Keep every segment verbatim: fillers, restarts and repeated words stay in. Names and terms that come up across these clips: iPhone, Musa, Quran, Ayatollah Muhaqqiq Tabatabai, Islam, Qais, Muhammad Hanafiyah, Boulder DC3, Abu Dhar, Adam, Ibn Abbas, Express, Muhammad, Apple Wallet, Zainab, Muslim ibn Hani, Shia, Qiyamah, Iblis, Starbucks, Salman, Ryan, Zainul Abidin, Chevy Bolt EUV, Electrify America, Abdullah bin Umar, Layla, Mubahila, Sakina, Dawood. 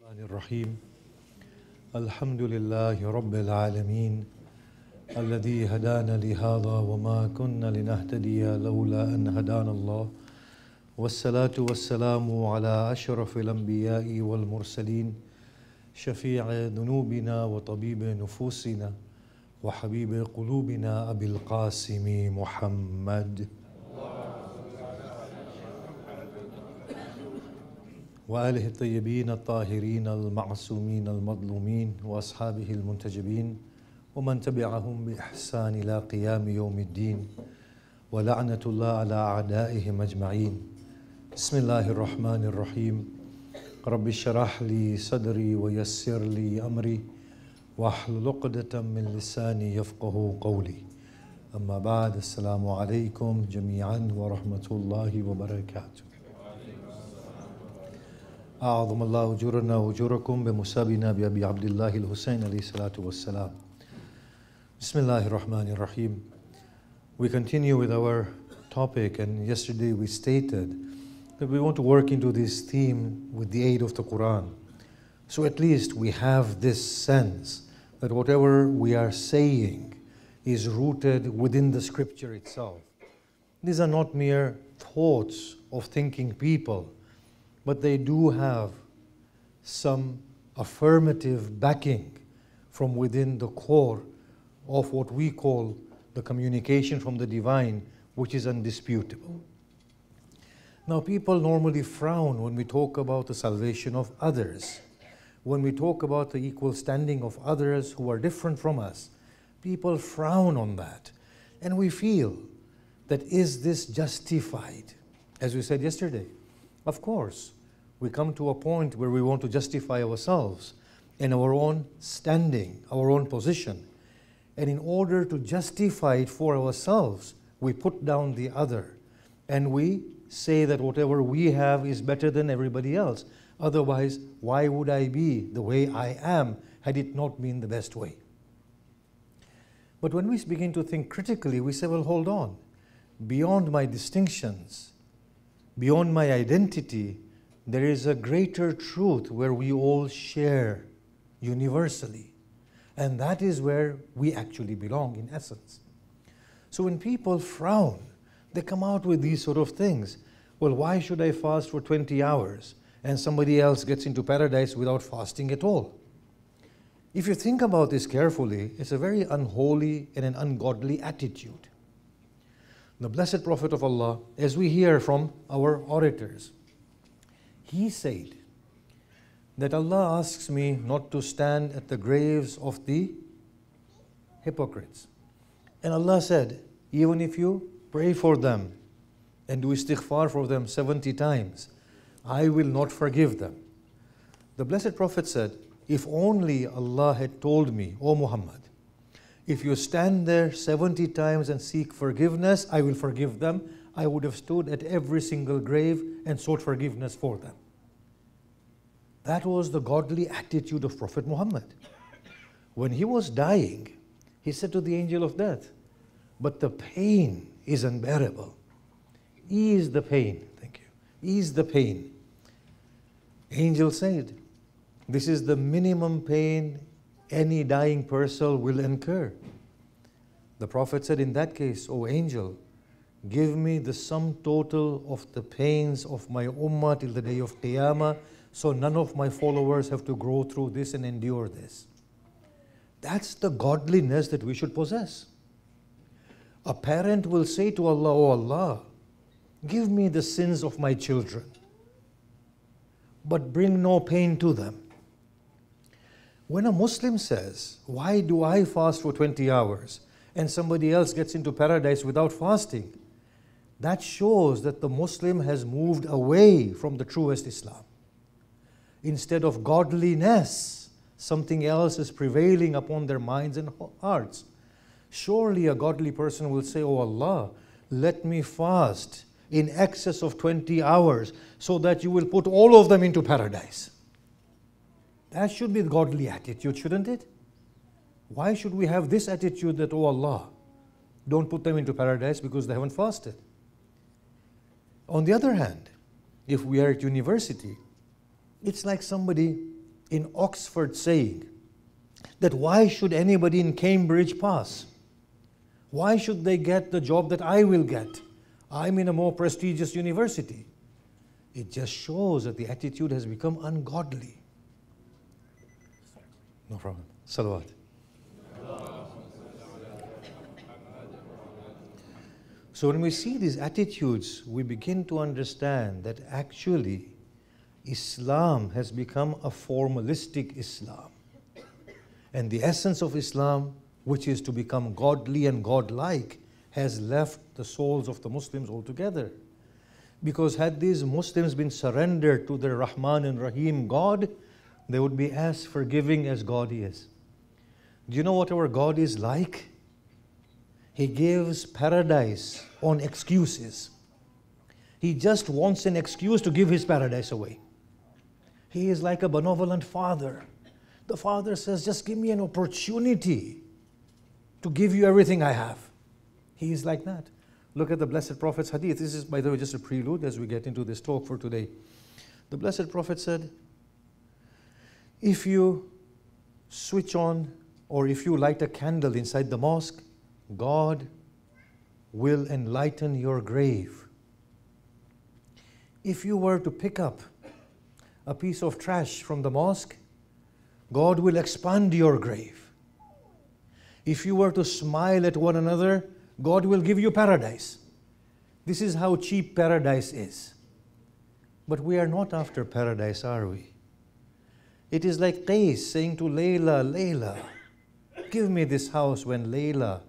الرحيم الحمد لله رب العالمين الذي هدانا لهذا وما كنا لنهتدي لولا أن هدانا الله والصلاة والسلام على أشرف الأنبياء والمرسلين شفيع ذنوبنا وطبيب نفوسنا وحبيب قلوبنا أبي القاسم محمد وآله الطيبين الطاهرين المعصومين المظلومين وأصحابه المنتجبين ومن تبعهم بإحسان إلى قيام يوم الدين ولعنة الله على أعدائهم أجمعين بسم الله الرحمن الرحيم رب اشرح لي صدري ويسر لي أمري واحلل عقدة من لساني يفقه قولي أما بعد السلام عليكم جميعا ورحمة الله وبركاته أعظم الله أجورنا وأجوركم بمصابنا بأبي عبد الله الحسين عليه الصلاة والسلام. بسم الله الرحمن الرحيم. We continue with our topic, and yesterday we stated that we want to work into this theme with the aid of the Quran. So at least we have this sense that whatever we are saying is rooted within the scripture itself. These are not mere thoughts of thinking people, but they do have some affirmative backing from within the core of what we call the communication from the divine, which is undisputable. Now, people normally frown when we talk about the salvation of others, when we talk about the equal standing of others who are different from us. People frown on that, and we feel that, is this justified? As we said yesterday, of course, we come to a point where we want to justify ourselves and our own standing, our own position. And in order to justify it for ourselves, we put down the other. And we say that whatever we have is better than everybody else. Otherwise, why would I be the way I am had it not been the best way? But when we begin to think critically, we say, well, hold on. Beyond my distinctions, beyond my identity, there is a greater truth where we all share universally. And that is where we actually belong, in essence. So when people frown, they come out with these sort of things. Well, why should I fast for twenty hours and somebody else gets into paradise without fasting at all? If you think about this carefully, it's a very unholy and an ungodly attitude. The blessed Prophet of Allah, as we hear from our orators, he said that Allah asks me not to stand at the graves of the hypocrites. And Allah said, even if you pray for them and do istighfar for them seventy times, I will not forgive them. The blessed Prophet said, if only Allah had told me, O Muhammad, if you stand there seventy times and seek forgiveness, I will forgive them. I would have stood at every single grave and sought forgiveness for them. That was the godly attitude of Prophet Muhammad. When he was dying, he said to the angel of death, but the pain is unbearable. Ease the pain, thank you. Ease the pain. Angel said, this is the minimum pain any dying person will incur. The Prophet said, in that case, O angel, give me the sum total of the pains of my ummah till the day of Qiyamah, so none of my followers have to grow through this and endure this. That's the godliness that we should possess. A parent will say to Allah, O Allah, give me the sins of my children, but bring no pain to them. When a Muslim says, why do I fast for twenty hours and somebody else gets into paradise without fasting, that shows that the Muslim has moved away from the truest Islam. Instead of godliness, something else is prevailing upon their minds and hearts. Surely a godly person will say, oh Allah, let me fast in excess of twenty hours so that you will put all of them into paradise. That should be the godly attitude, shouldn't it? Why should we have this attitude that, oh Allah, don't put them into paradise because they haven't fasted? On the other hand, if we are at university, it's like somebody in Oxford saying that why should anybody in Cambridge pass? Why should they get the job that I will get? I'm in a more prestigious university. It just shows that the attitude has become ungodly. No problem. Salawat. So when we see these attitudes, we begin to understand that actually Islam has become a formalistic Islam. And the essence of Islam, which is to become godly and godlike, has left the souls of the Muslims altogether. Because had these Muslims been surrendered to their Rahman and Rahim God, they would be as forgiving as God is. Do you know what our God is like? He gives paradise on excuses. He just wants an excuse to give his paradise away. He is like a benevolent father. The father says, just give me an opportunity to give you everything I have. He is like that. Look at the Blessed Prophet's hadith. This is, by the way, just a prelude as we get into this talk for today. The Blessed Prophet said, if you switch on or if you light a candle inside the mosque, God will enlighten your grave. If you were to pick up a piece of trash from the mosque, God will expand your grave. If you were to smile at one another, God will give you paradise. This is how cheap paradise is. But we are not after paradise, are we? It is like Qais saying to Layla, Layla, give me this house, when Layla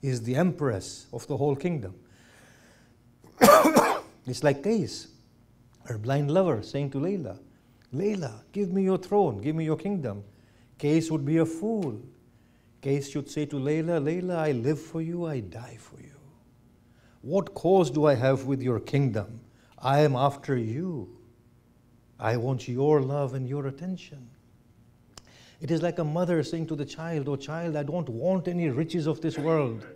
is the empress of the whole kingdom. It's like Qais, her blind lover, saying to Layla, Layla, give me your throne, give me your kingdom. Qais would be a fool. Qais should say to Layla, Layla, I live for you, I die for you. What cause do I have with your kingdom? I am after you. I want your love and your attention. It is like a mother saying to the child, oh child, I don't want any riches of this world.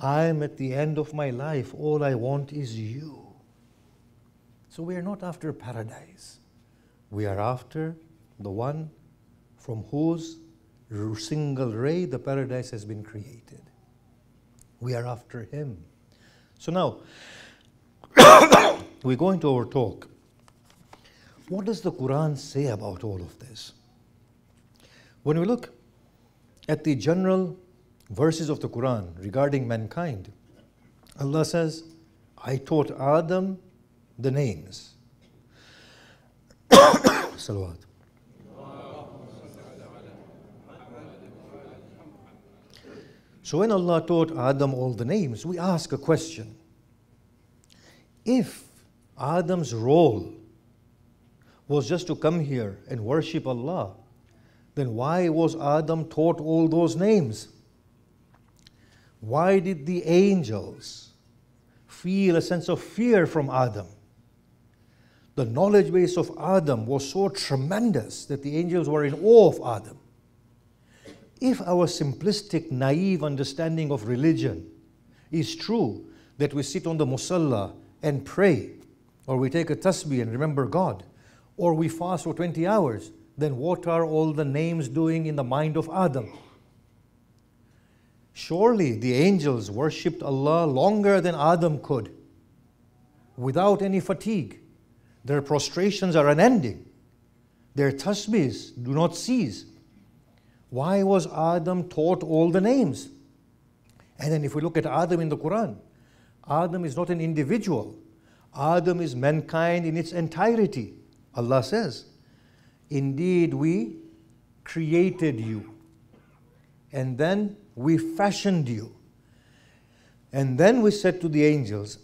I am at the end of my life. All I want is you. So we are not after paradise. We are after the one from whose single ray the paradise has been created. We are after him. So now, we go into our talk. What does the Quran say about all of this? When we look at the general verses of the Quran regarding mankind, Allah says, I taught Adam the names. Salawat. So when Allah taught Adam all the names, we ask a question. If Adam's role was just to come here and worship Allah, then why was Adam taught all those names? Why did the angels feel a sense of fear from Adam? The knowledge base of Adam was so tremendous that the angels were in awe of Adam. If our simplistic, naive understanding of religion is true, that we sit on the musalla and pray, or we take a tasbih and remember God, or we fast for twenty hours, then what are all the names doing in the mind of Adam? Surely the angels worshipped Allah longer than Adam could, without any fatigue. Their prostrations are unending. Their tasbihs do not cease. Why was Adam taught all the names? And then if we look at Adam in the Quran, Adam is not an individual. Adam is mankind in its entirety. Allah says, indeed we created you, and then we fashioned you. And then we said to the angels,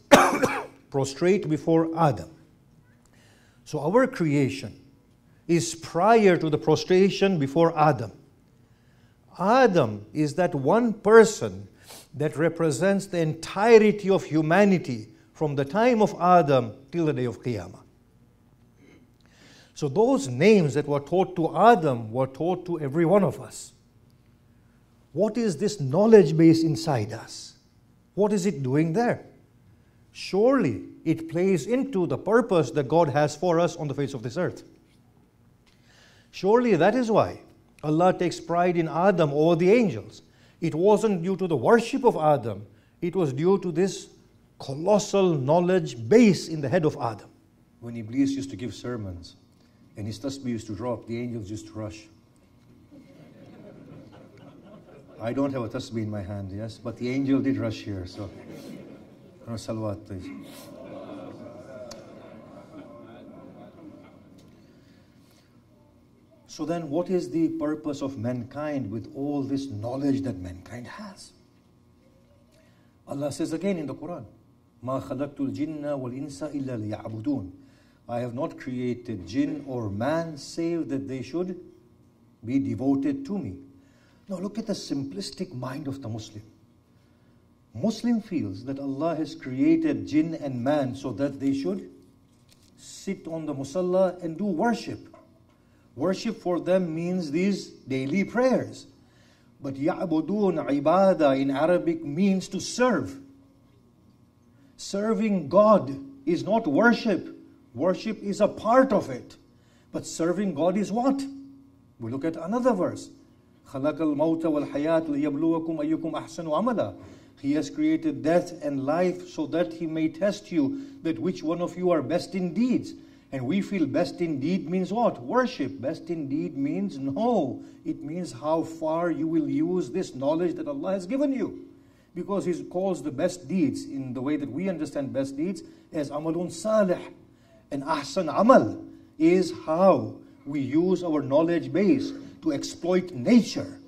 prostrate before Adam. So our creation is prior to the prostration before Adam. Adam is that one person that represents the entirety of humanity from the time of Adam till the day of Qiyamah. So those names that were taught to Adam were taught to every one of us. What is this knowledge base inside us? What is it doing there? Surely it plays into the purpose that God has for us on the face of this earth. Surely that is why Allah takes pride in Adam over the angels. It wasn't due to the worship of Adam. It was due to this colossal knowledge base in the head of Adam. When Iblis used to give sermons and his tasbih used to drop, the angels used to rush. I don't have a tasbih in my hand, yes, but the angel did rush here, so. Salawat, please. So then what is the purpose of mankind with all this knowledge that mankind has? Allah says again in the Quran, "Ma khalaqtul jinna wal insa illa liya'budun." I have not created jinn or man save that they should be devoted to me. Now look at the simplistic mind of the Muslim. Muslim feels that Allah has created jinn and man so that they should sit on the musalla and do worship. Worship for them means these daily prayers. But ya'budun, ibadah in Arabic means to serve. Serving God is not worship. Worship is a part of it. But serving God is what? We look at another verse. خَلَقَ الْمَوْتَ وَالْحَيَاةَ لِيَبْلُوَكُمْ أَيُّكُمْ أَحْسَنُ عَمَلًا. He has created death and life so that He may test you, that which one of you are best in deeds. And we feel best in deed means what? Worship. Best in deed means no. It means how far you will use this knowledge that Allah has given you. Because He calls the best deeds, in the way that we understand best deeds, as amalun salih. And ahsan amal is how we use our knowledge base to exploit nature.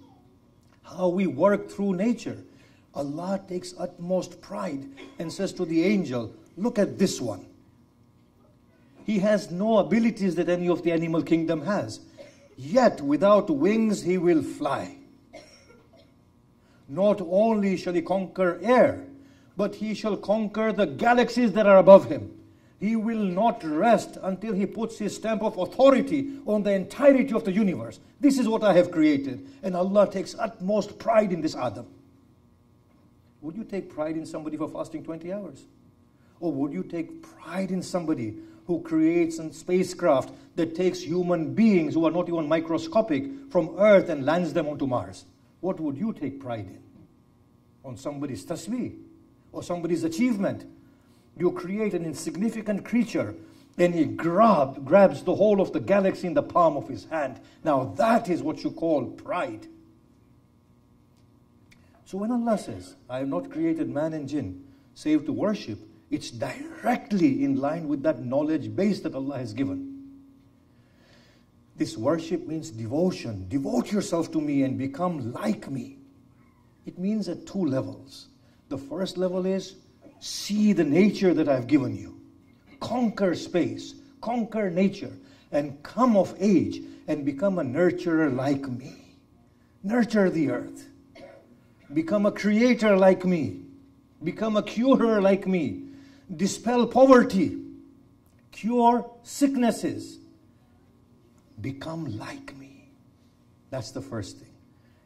How we work through nature. Allah takes utmost pride and says to the angel, look at this one. He has no abilities that any of the animal kingdom has. Yet without wings he will fly. Not only shall he conquer air, but he shall conquer the galaxies that are above him. He will not rest until he puts his stamp of authority on the entirety of the universe. This is what I have created. And Allah takes utmost pride in this Adam. Would you take pride in somebody for fasting twenty hours? Or would you take pride in somebody who creates a spacecraft that takes human beings who are not even microscopic from Earth and lands them onto Mars? What would you take pride in? On somebody's tasbih or somebody's achievement? You create an insignificant creature and he grab, grabs the whole of the galaxy in the palm of his hand. Now that is what you call pride. So when Allah says, I have not created man and jinn save to worship, it's directly in line with that knowledge base that Allah has given. This worship means devotion. Devote yourself to me and become like me. It means at two levels. The first level is see the nature that I've given you. Conquer space, conquer nature, and come of age and become a nurturer like me. Nurture the earth. Become a creator like me. Become a curer like me. Dispel poverty, cure sicknesses, become like me. That's the first thing.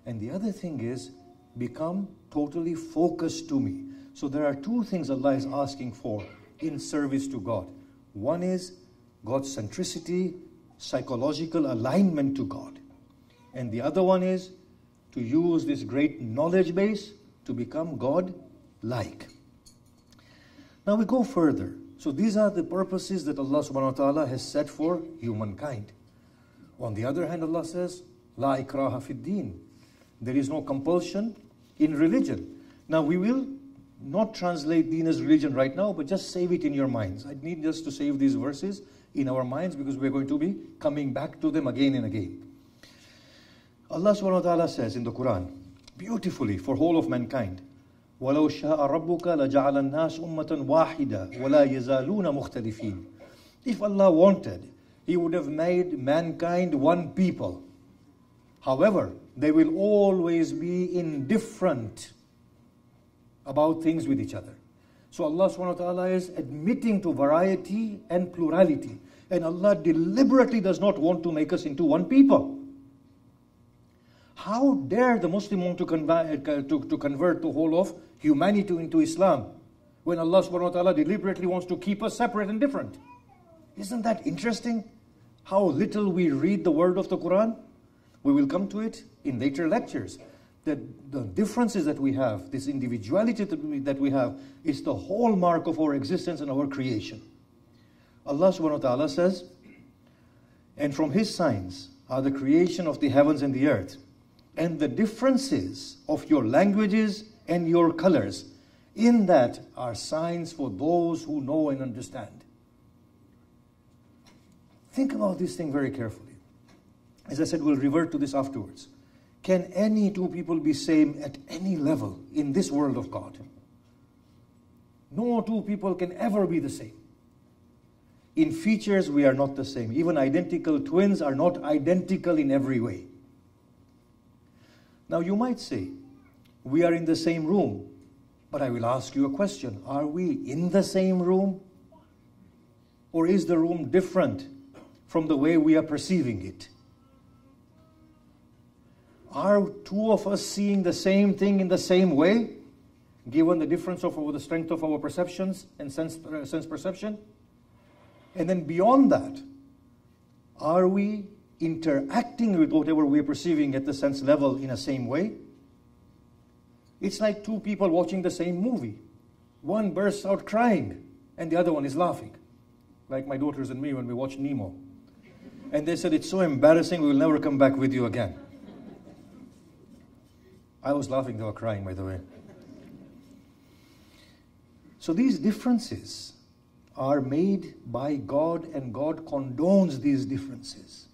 And the other thing is, become totally focused to me. So there are two things Allah is asking for in service to God. One is God's centricity, psychological alignment to God. And the other one is to use this great knowledge base to become God-like. Now we go further. So these are the purposes that Allah subhanahu wa ta'ala has set for humankind. On the other hand, Allah says, La ikraha fid deen. There is no compulsion in religion. Now we will not translate deen as religion right now, but just save it in your minds. I need just to save these verses in our minds because we're going to be coming back to them again and again. Allah subhanahu wa ta'ala says in the Quran, beautifully for whole of mankind, وَلَوْ شَاءَ رَبُّكَ لَجَعَلَ النَّاسُ أُمَّةً وَاحِدَةً وَلَا يَزَالُونَ مُخْتَلِفِينَ. If Allah wanted, He would have made mankind one people. However, they will always be indifferent about things with each other. So Allah subhanahu wa ta'ala is admitting to variety and plurality. And Allah deliberately does not want to make us into one people. How dare the Muslim want to convert to, to convert the whole of humanity into Islam when Allah subhanahu wa ta'ala deliberately wants to keep us separate and different? Isn't that interesting? how little we read the word of the Quran. We will come to it in later lectures. That the differences that we have, this individuality that we have, is the hallmark of our existence and our creation. Allah subhanahu wa ta'ala says, and from his signs are the creation of the heavens and the earth, and the differences of your languages and your colors. In that are signs for those who know and understand. Think about this thing very carefully. As I said, we'll revert to this afterwards. Can any two people be same at any level in this world of God? No two people can ever be the same. In features, we are not the same. Even identical twins are not identical in every way. Now you might say, we are in the same room, but I will ask you a question. Are we in the same room? Or is the room different from the way we are perceiving it? Are two of us seeing the same thing in the same way, given the difference of our, the strength of our perceptions and sense, uh, sense perception? And then beyond that, are we interacting with whatever we're perceiving at the sense level in the same way? It's like two people watching the same movie. One bursts out crying, and the other one is laughing. Like my daughters and me when we watch Nemo. And they said, it's so embarrassing, we will never come back with you again. I was laughing, they were crying, by the way. So these differences are made by God, and God condones these differences.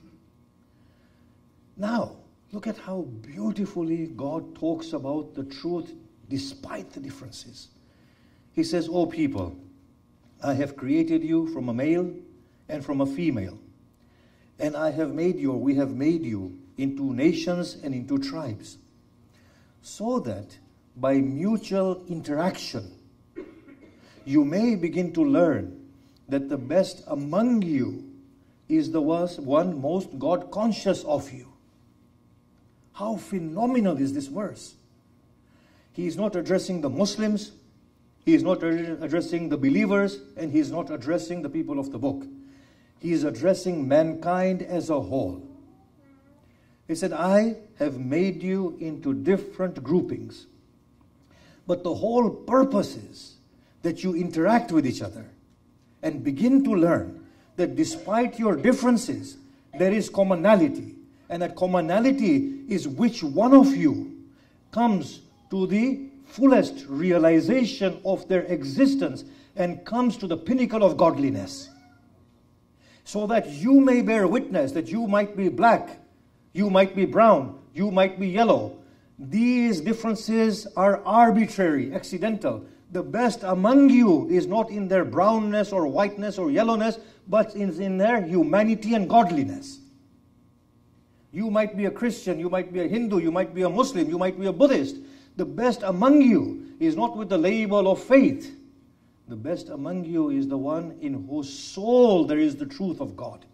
Now, look at how beautifully God talks about the truth despite the differences. He says, O people, I have created you from a male and from a female, and I have made you, or we have made you, into nations and into tribes, so that by mutual interaction you may begin to learn that the best among you is the one most God-conscious of you. How phenomenal is this verse? He is not addressing the Muslims, he is not addressing the believers, and he is not addressing the people of the book. He is addressing mankind as a whole. He said, I have made you into different groupings. But the whole purpose is that you interact with each other and begin to learn that despite your differences, there is commonality. And that commonality is which one of you comes to the fullest realization of their existence and comes to the pinnacle of godliness. So that you may bear witness that you might be black, you might be brown, you might be yellow. These differences are arbitrary, accidental. The best among you is not in their brownness or whiteness or yellowness, but is in their humanity and godliness. You might be a Christian, you might be a Hindu, you might be a Muslim, you might be a Buddhist. The best among you is not with the label of faith. The best among you is the one in whose soul there is the truth of God.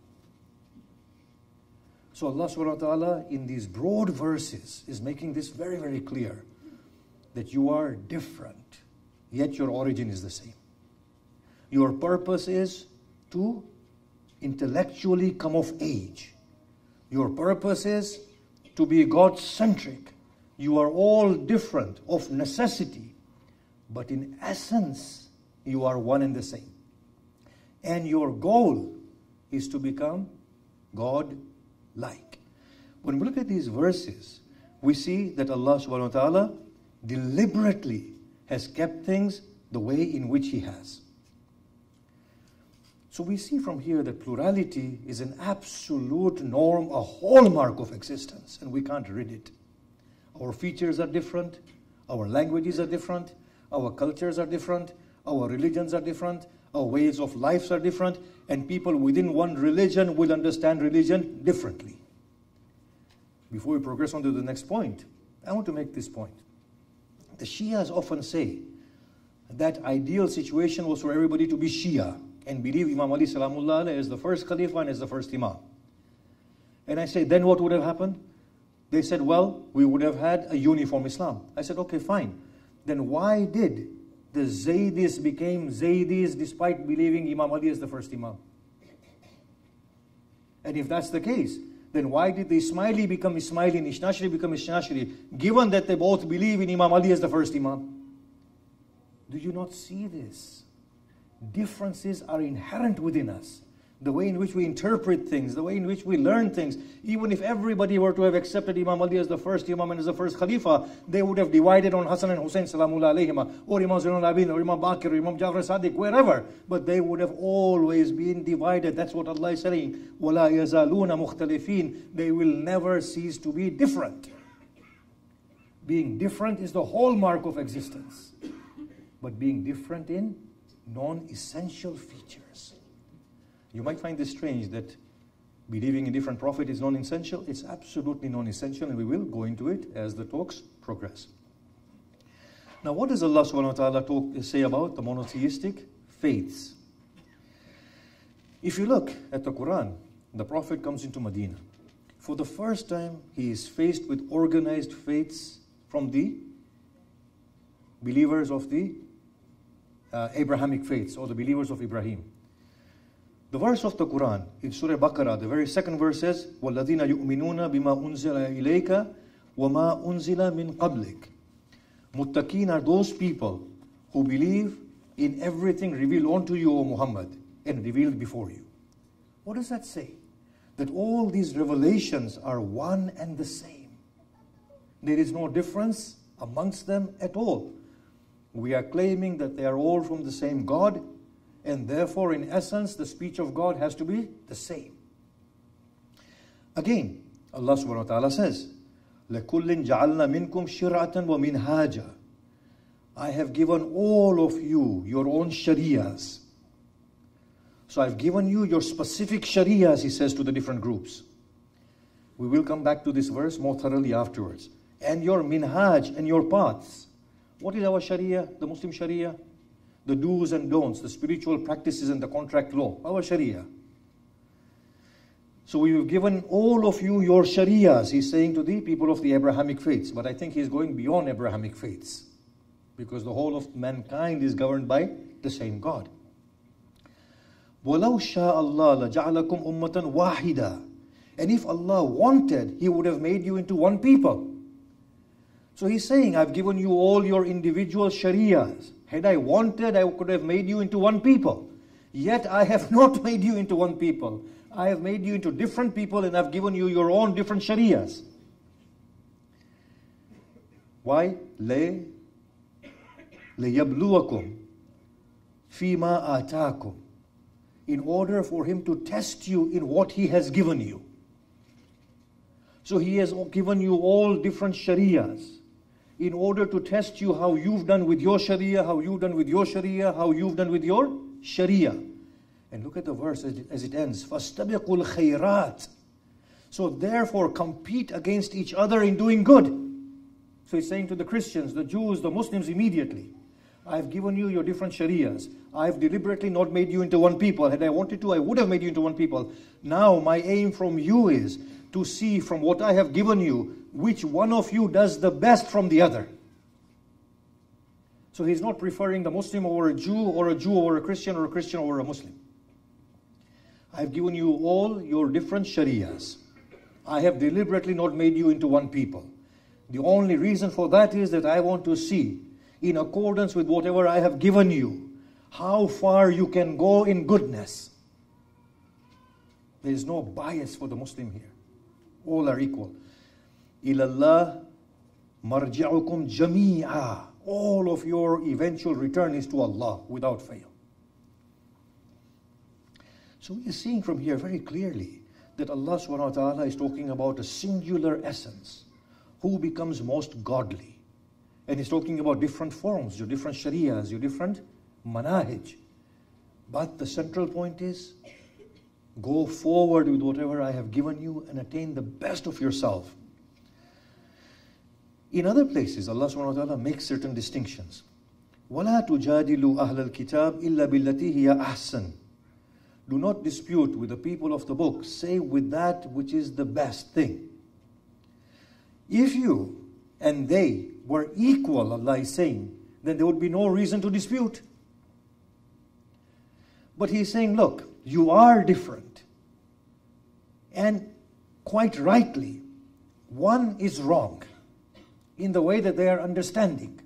So Allah subhanahu wa ta'ala in these broad verses is making this very, very clear that you are different, yet your origin is the same. Your purpose is to intellectually come of age. Your purpose is to be God-centric. You are all different of necessity, but in essence, you are one and the same. And your goal is to become God-centric. Like. When we look at these verses, we see that Allah subhanahu wa ta'ala deliberately has kept things the way in which He has. So we see from here that plurality is an absolute norm, a hallmark of existence, and we can't rid it. Our features are different, our languages are different, our cultures are different, our religions are different, our ways of life are different, and people within one religion will understand religion differently. Before we progress on to the next point, I want to make this point. The Shias often say that ideal situation was for everybody to be Shia and believe Imam Ali Salamullah as the first Khalifa and as the first Imam. And I say, then what would have happened? They said, well, we would have had a uniform Islam. I said, okay, fine. Then why did the Zaydis became Zaydis despite believing Imam Ali as the first Imam? And if that's the case, then why did the Ismaili become Ismaili and Ishnashri become Ishnashri, given that they both believe in Imam Ali as the first Imam? Do you not see this? Differences are inherent within us. The way in which we interpret things, the way in which we learn things. Even if everybody were to have accepted Imam Ali as the first Imam and as the first Khalifa, they would have divided on Hassan and Hussein Salamullah alayhima, or Imam Zainul Abidin, or Imam Bakir, or Imam Jafar Sadiq, wherever. But they would have always been divided. That's what Allah is saying. وَلَا يَزَالُونَ مُخْتَلِفِينَ. They will never cease to be different. Being different is the hallmark of existence. But being different in non-essential features. You might find this strange that believing in different prophet is non-essential. It's absolutely non-essential, and we will go into it as the talks progress. Now, what does Allah subhanahu wa ta'ala talk, say about the monotheistic faiths? If you look at the Quran, the Prophet comes into Medina. For the first time, he is faced with organized faiths from the believers of the uh, Abrahamic faiths, or the believers of Ibrahim. The verse of the Quran in Surah Baqarah, the very second verse says, وَالَّذِينَ يُؤْمِنُونَ بِمَا أُنزِلَ إِلَيْكَ وَمَا أُنزِلَ مِنْ قَبْلِكَ. Muttaqeen are those people who believe in everything revealed unto you, O Muhammad, and revealed before you. What does that say? That all these revelations are one and the same. There is no difference amongst them at all. We are claiming that they are all from the same God, and therefore, in essence, the speech of God has to be the same. Again, Allah subhanahu wa ta'ala says, لَكُلٍ جَعَلْنَا مِنْكُمْ شِرْعَةً وَمِنْهَاجًا. I have given all of you your own sharias. So I've given you your specific sharias, he says to the different groups. We will come back to this verse more thoroughly afterwards. And your minhaj and your paths. What is our sharia, the Muslim sharia? The do's and don'ts, the spiritual practices and the contract law, our sharia. So we have given all of you your sharias, he's saying to the people of the Abrahamic faiths. But I think he's going beyond Abrahamic faiths, because the whole of mankind is governed by the same God. وَلَوْ شَاءَ اللَّهُ لَجَعَلَكُمْ أُمَّةً وَاحِدًا. And if Allah wanted, He would have made you into one people. So he's saying, I've given you all your individual sharias. Had I wanted, I could have made you into one people. Yet I have not made you into one people. I have made you into different people, and I've given you your own different sharias. Why? Le liyabluwakum fima ataakum. In order for Him to test you in what He has given you. So He has given you all different sharias, in order to test you how you've done with your sharia, how you've done with your sharia, how you've done with your sharia. And look at the verse as it, as it ends. فَاسْتَبِقُوا الْخَيْرَاتِ. So therefore compete against each other in doing good. So he's saying to the Christians, the Jews, the Muslims immediately, I've given you your different sharias. I've deliberately not made you into one people. Had I wanted to, I would have made you into one people. Now my aim from you is to see from what I have given you, which one of you does the best from the other. So he's not preferring the Muslim over a Jew, or a Jew over a Christian, or a Christian over a Muslim. I've given you all your different sharias. I have deliberately not made you into one people. The only reason for that is that I want to see, in accordance with whatever I have given you, how far you can go in goodness. There is no bias for the Muslim here. All are equal. Ilallah marja'ukum jami'a. All of your eventual return is to Allah without fail. So we are seeing from here very clearly that Allah subhanahu wa ta'ala is talking about a singular essence who becomes most godly. And He's talking about different forms, your different sharias, your different manahij. But the central point is, go forward with whatever I have given you and attain the best of yourself. In other places, Allah subhanahu wa ta'ala makes certain distinctions. وَلَا تُجَادِلُوا أَهْلَ الْكِتَابِ إِلَّا بِالَّتِي هِيَ أَحْسَنُ. Do not dispute with the people of the book, save with that which is the best thing. If you and they were equal, Allah is saying, then there would be no reason to dispute. But He's saying, look, you are different. And quite rightly, one is wrong in the way that they are understanding.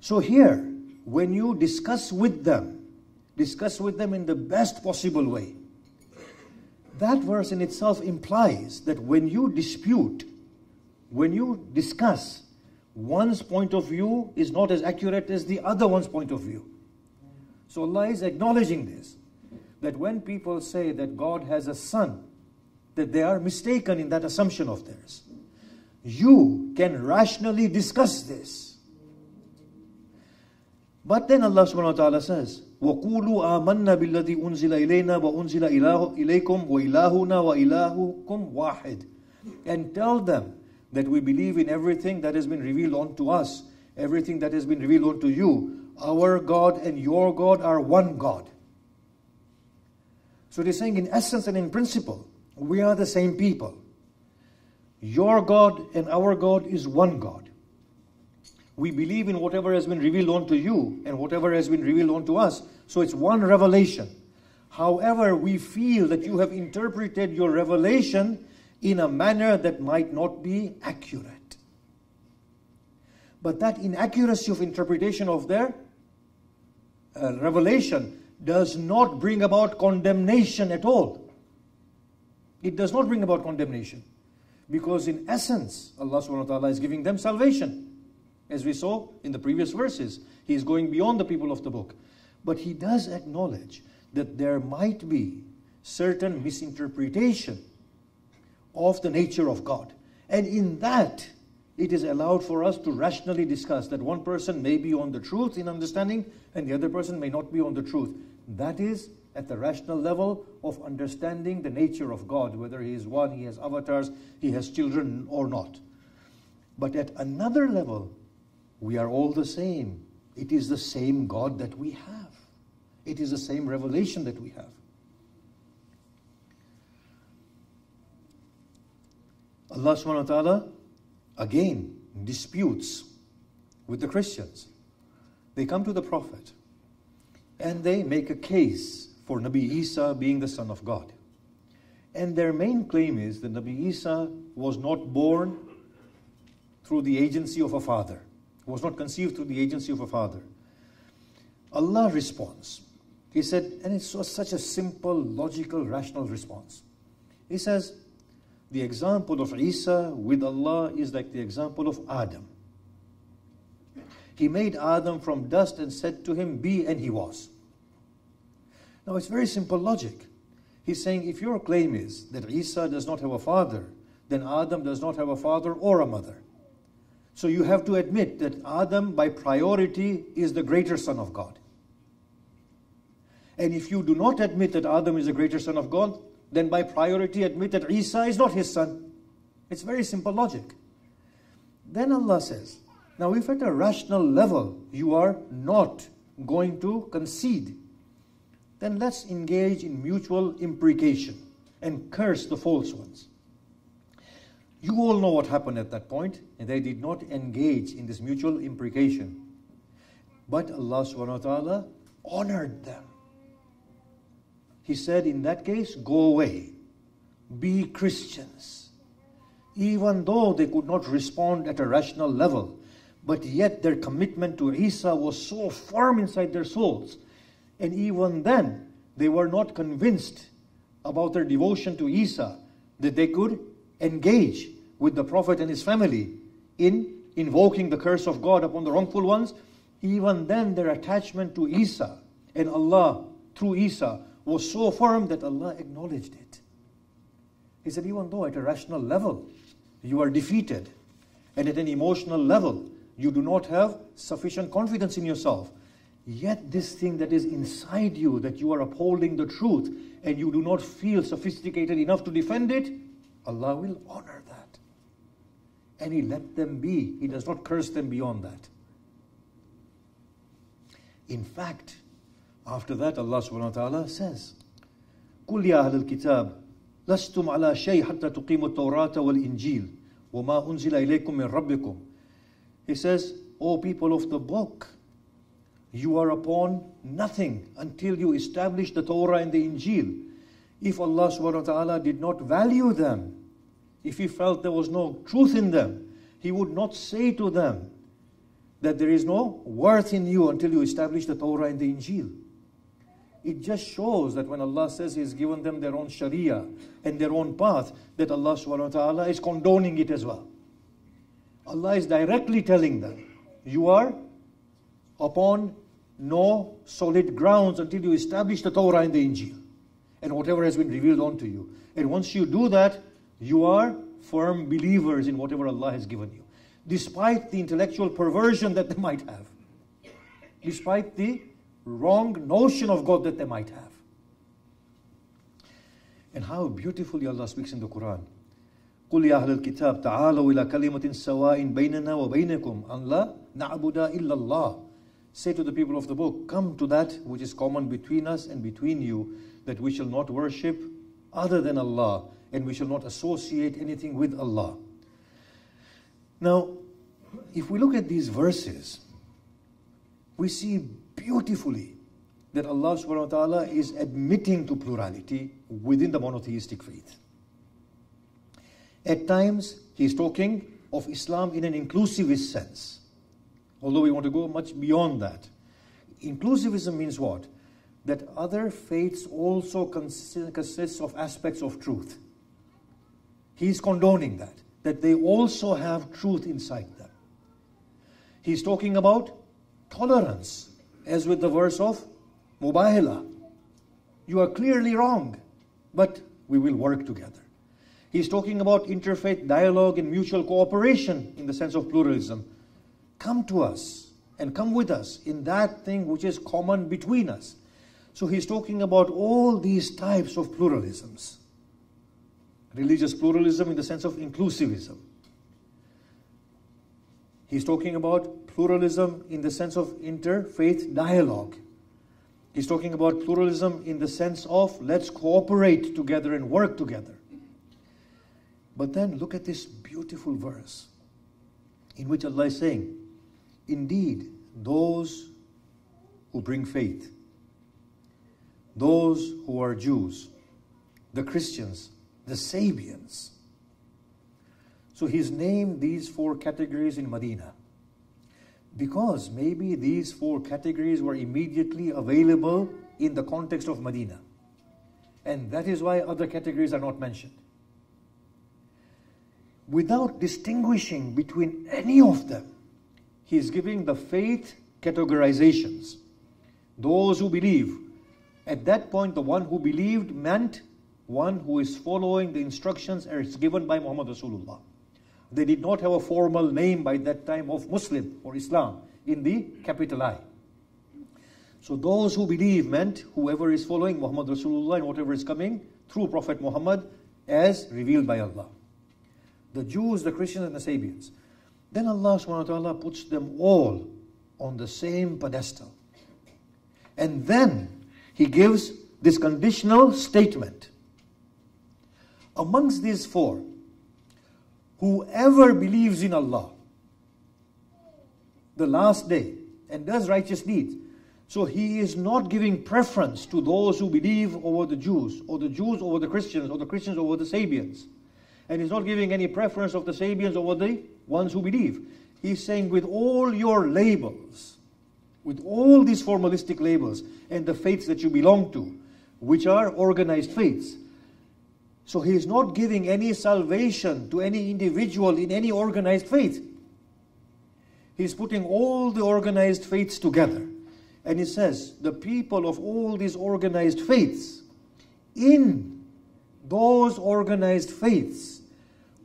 So here, when you discuss with them, discuss with them in the best possible way. That verse in itself implies that when you dispute, when you discuss, one's point of view is not as accurate as the other one's point of view. So Allah is acknowledging this, that when people say that God has a son, that they are mistaken in that assumption of theirs. You can rationally discuss this. But then Allah subhanahu wa ta'ala says, وَقُولُوا آمَنَّا بِالَّذِي أُنزِلَ إِلَيْنَا وَأُنزِلَ إِلَيْكُمْ وَإِلَاهُنَا وَإِلَاهُكُمْ وَاحِدٌ. And tell them that we believe in everything that has been revealed unto us, everything that has been revealed unto you. Our God and your God are one God. So they're saying in essence and in principle, we are the same people. Your God and our God is one God. We believe in whatever has been revealed unto you and whatever has been revealed unto us. So it's one revelation. However, we feel that you have interpreted your revelation in a manner that might not be accurate. But that inaccuracy of interpretation of their uh, revelation does not bring about condemnation at all. It does not bring about condemnation. Because in essence, Allah subhanahu wa ta'ala is giving them salvation. As we saw in the previous verses, He is going beyond the people of the book. But He does acknowledge that there might be certain misinterpretation of the nature of God. And in that, it is allowed for us to rationally discuss that one person may be on the truth in understanding and the other person may not be on the truth. That is at the rational level of understanding the nature of God, whether He is one, He has avatars, He has children or not. But at another level, we are all the same. It is the same God that we have. It is the same revelation that we have. Allah subhanahu wa ta'ala again disputes with the Christians. They come to the Prophet and they make a case for Nabi Isa being the son of God. And their main claim is that Nabi Isa was not born through the agency of a father, was not conceived through the agency of a father. Allah responds. He said, and it's such a simple, logical, rational response. He says, the example of Isa with Allah is like the example of Adam. He made Adam from dust and said to him, be, and he was. Now it's very simple logic. He's saying if your claim is that Isa does not have a father, then Adam does not have a father or a mother. So you have to admit that Adam by priority is the greater son of God. And if you do not admit that Adam is the greater son of God, then by priority admit that Isa is not his son. It's very simple logic. Then Allah says, now if at a rational level you are not going to concede, then let's engage in mutual imprecation and curse the false ones. You all know what happened at that point, and they did not engage in this mutual imprecation. But Allah subhanahu wa ta'ala honored them. He said, in that case, go away, be Christians. Even though they could not respond at a rational level, but yet their commitment to Isa was so firm inside their souls. And even then, they were not convinced about their devotion to Isa, that they could engage with the Prophet and his family in invoking the curse of God upon the wrongful ones. Even then, their attachment to Isa and Allah through Isa was so firm that Allah acknowledged it. He said, even though at a rational level you are defeated, and at an emotional level you do not have sufficient confidence in yourself, yet this thing that is inside you, that you are upholding the truth, and you do not feel sophisticated enough to defend it, Allah will honor that. And He let them be. He does not curse them beyond that. In fact, after that, Allah subhanahu wa ta'ala says, قُلْ يَا أَهْلَ الْكِتَابِ لَسْتُمْ عَلَى شَيْءٍ حَتَّى تُقِيمُوا التَّوْرَاةَ وَالْإِنْجِيلَ وَمَا أُنْزِلَ إِلَيْكُمْ مِنْ رَبِّكُمْ. He says, O people of the book, you are upon nothing until you establish the Torah and the Injil. if Allah subhanahu wa ta'ala did not value them, if He felt there was no truth in them, He would not say to them that there is no worth in you until you establish the Torah and the Injil. It just shows that when Allah says He's given them their own Sharia and their own path, that Allah subhanahu wa ta'ala is condoning it as well. Allah is directly telling them, you are upon no solid grounds until you establish the Torah and the Injil and whatever has been revealed unto you. And once you do that, you are firm believers in whatever Allah has given you, despite the intellectual perversion that they might have, despite the wrong notion of God that they might have. And how beautifully Allah speaks in the Quran. قُلْ يَا أَهْلَ الْكِتَابِ تَعَالَوْا إِلَىٰ كَلِمَةٍ سَوَاءٍ بَيْنَنَا وَبَيْنَكُمْ أَنْ لَا نَعْبُدَ إِلَّا اللَّهِ. Say to the people of the book, come to that which is common between us and between you, that we shall not worship other than Allah, and we shall not associate anything with Allah. Now, if we look at these verses, we see beautifully that Allah subhanahu wa ta'ala is admitting to plurality within the monotheistic faith. At times, He is talking of Islam in an inclusivist sense, although we want to go much beyond that. Inclusivism means what? That other faiths also consist of aspects of truth. He's condoning that, that they also have truth inside them. He's talking about tolerance, as with the verse of Mubahila. You are clearly wrong, but we will work together. He's talking about interfaith dialogue and mutual cooperation in the sense of pluralism. Come to us and come with us in that thing which is common between us. So he's talking about all these types of pluralisms. Religious pluralism in the sense of inclusivism. He's talking about pluralism in the sense of interfaith dialogue. He's talking about pluralism in the sense of let's cooperate together and work together. But then look at this beautiful verse in which Allah is saying, indeed, those who bring faith, those who are Jews, the Christians, the Sabians. So He's named these four categories in Medina because maybe these four categories were immediately available in the context of Medina. And that is why other categories are not mentioned. Without distinguishing between any of them, He's giving the faith categorizations. Those who believe. At that point, the one who believed meant one who is following the instructions as given by Muhammad Rasulullah. They did not have a formal name by that time of Muslim or Islam in the capital I. So those who believe meant whoever is following Muhammad Rasulullah and whatever is coming through Prophet Muhammad as revealed by Allah. The Jews, the Christians and the Sabians. Then Allah subhanahu wa ta'ala puts them all on the same pedestal. And then He gives this conditional statement. Amongst these four, whoever believes in Allah, the last day, and does righteous deeds. So He is not giving preference to those who believe over the Jews, or the Jews over the Christians, or the Christians over the Sabians. And He's not giving any preference of the Sabians over the ones who believe. He's saying with all your labels, with all these formalistic labels and the faiths that you belong to, which are organized faiths. So He is not giving any salvation to any individual in any organized faith. He's putting all the organized faiths together. And He says, the people of all these organized faiths, in those organized faiths,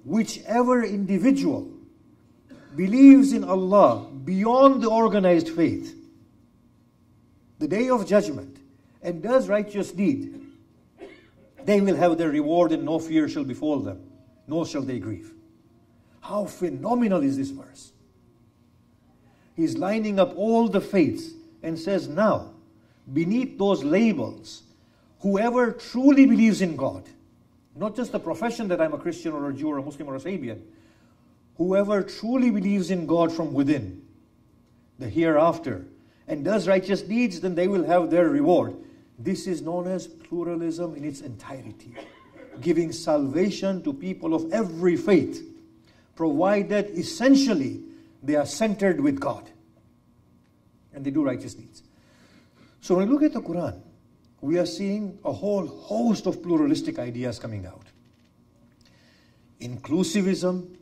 whichever individual believes in Allah beyond the organized faith, the day of judgment, and does righteous deed, they will have their reward and no fear shall befall them, nor shall they grieve. How phenomenal is this verse? He's lining up all the faiths and says, now, beneath those labels, whoever truly believes in God, not just the profession that I'm a Christian or a Jew or a Muslim or a Sabian, whoever truly believes in God from within, the hereafter, and does righteous deeds, then they will have their reward. This is known as pluralism in its entirety, giving salvation to people of every faith, provided essentially they are centered with God and they do righteous deeds. So when we look at the Quran, we are seeing a whole host of pluralistic ideas coming out. Inclusivism,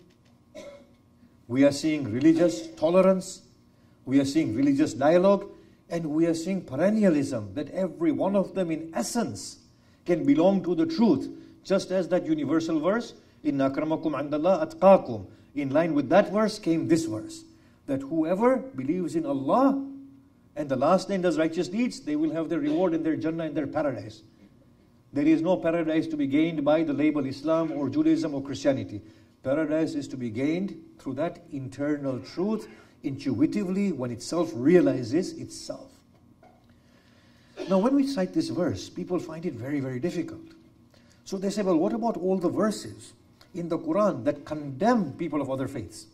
we are seeing religious tolerance, we are seeing religious dialogue, and we are seeing perennialism, that every one of them in essence can belong to the truth, just as that universal verse, Inna akramakum 'indallah atqakum. In line with that verse came this verse, that whoever believes in Allah and the last day does righteous deeds, they will have their reward in their Jannah, in their paradise. There is no paradise to be gained by the label Islam or Judaism or Christianity. Paradise is to be gained through that internal truth, intuitively, when itself realizes itself. Now, when we cite this verse, people find it very, very difficult. So they say, well, what about all the verses in the Quran that condemn people of other faiths?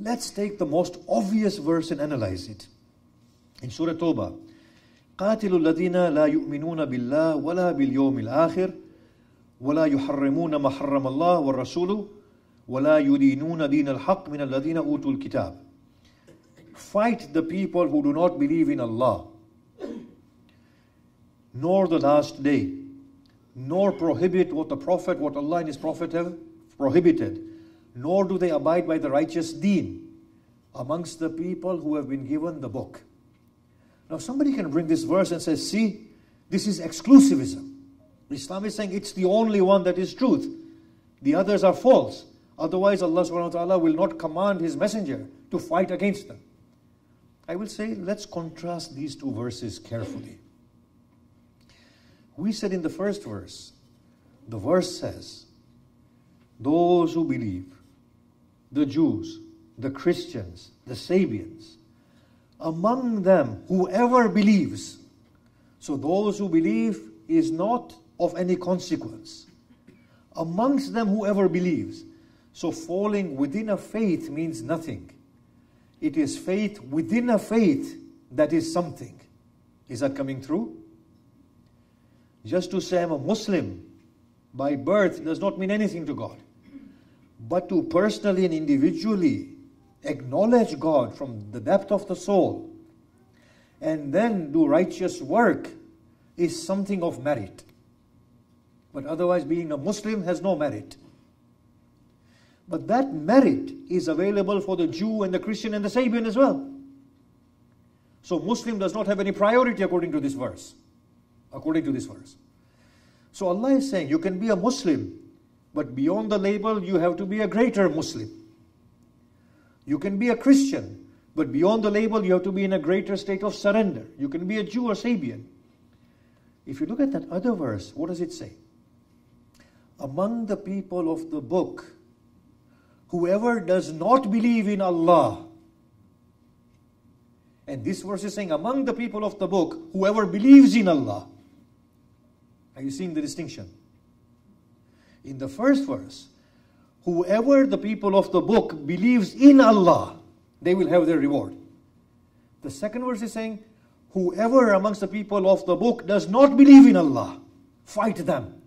Let's take the most obvious verse and analyze it. In Surah Tawbah, قَاتِلُوا الَّذِينَ لَا يُؤْمِنُونَ بِاللَّهِ وَلَا بِالْيَوْمِ الْآخِرِ وَلَا يُحَرِّمُونَ مَا حَرَّمَ اللَّهُ وَالرَّسُولُ وَلَا يُدِينُونَ دِينَ الْحَقِّ مِنَ الَّذِينَ أُوتُوا الْكِتَابِ. Fight the people who do not believe in Allah, nor the last day, nor prohibit what the Prophet, what Allah and His Prophet have prohibited, nor do they abide by the righteous deen amongst the people who have been given the book. Now somebody can bring this verse and say, see, this is exclusivism. Islam is saying it's the only one that is truth. The others are false. Otherwise Allah subhanahu wa ta'ala will not command His messenger to fight against them. I will say, let's contrast these two verses carefully. We said in the first verse, the verse says, those who believe, the Jews, the Christians, the Sabians, among them, whoever believes. So those who believe is not of any consequence. Amongst them, whoever believes. So falling within a faith means nothing. It is faith within a faith that is something. Is that coming through? Just to say I'm a Muslim by birth does not mean anything to God. But to personally and individually acknowledge God from the depth of the soul and then do righteous work is something of merit. But otherwise being a Muslim has no merit. But that merit is available for the Jew and the Christian and the Sabian as well. So Muslim does not have any priority according to this verse. According to this verse. So Allah is saying you can be a Muslim, but beyond the label you have to be a greater Muslim. You can be a Christian, but beyond the label you have to be in a greater state of surrender. You can be a Jew or Sabian. If you look at that other verse, what does it say? Among the people of the book, whoever does not believe in Allah. And this verse is saying, among the people of the book, whoever believes in Allah. Are you seeing the distinction? In the first verse, whoever the people of the book believes in Allah, they will have their reward. The second verse is saying, whoever amongst the people of the book does not believe in Allah, fight them.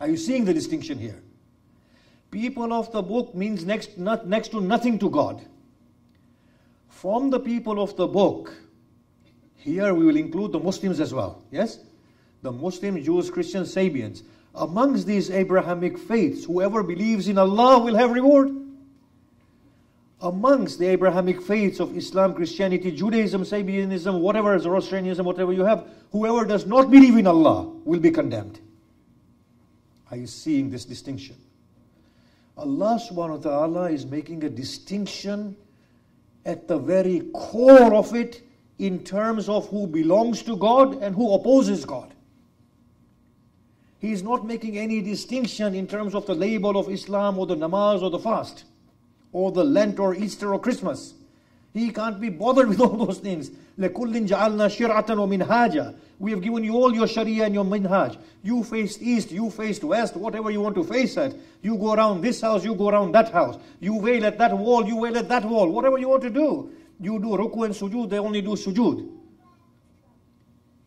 Are you seeing the distinction here? People of the book means next, not, next to nothing to God. From the people of the book, here we will include the Muslims as well, yes? The Muslim, Jews, Christians, Sabians. Amongst these Abrahamic faiths, whoever believes in Allah will have reward. Amongst the Abrahamic faiths of Islam, Christianity, Judaism, Sabianism, whatever, Zoroastrianism, whatever you have, whoever does not believe in Allah will be condemned. Are you seeing this distinction? Allah subhanahu wa ta'ala is making a distinction at the very core of it in terms of who belongs to God and who opposes God. He is not making any distinction in terms of the label of Islam or the namaz or the fast or the Lent or Easter or Christmas. He can't be bothered with all those things. لَكُلِّنْ جَعَلْنَا شِرْعَةً وَمِنْهَاجًا. We have given you all your sharia and your minhaj. You faced east, you faced west, whatever you want to face at. You go around this house, you go around that house. You wail at that wall, you wail at that wall. Whatever you want to do. You do ruku and sujood, they only do sujood.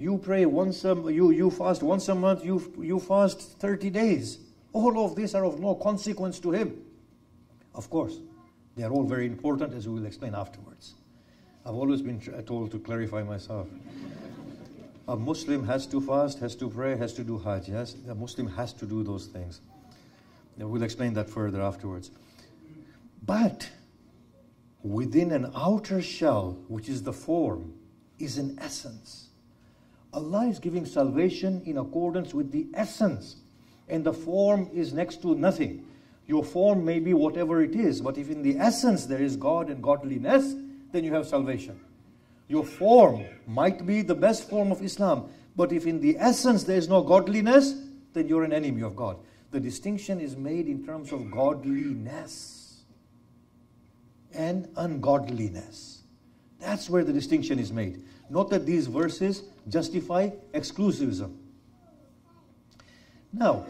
You pray once a month, you, you fast once a month, you, you fast thirty days. All of these are of no consequence to him. Of course, they are all very important, as we will explain afterwards. I've always been told to clarify myself. A Muslim has to fast, has to pray, has to do Hajj. Yes? A Muslim has to do those things. We'll explain that further afterwards. But within an outer shell, which is the form, is an essence. Allah is giving salvation in accordance with the essence. And the form is next to nothing. Your form may be whatever it is, but if in the essence there is God and godliness, then you have salvation. Your form might be the best form of Islam, but if in the essence there is no godliness, then you're an enemy of God. The distinction is made in terms of godliness and ungodliness. That's where the distinction is made. Note that these verses justify exclusivism. Now,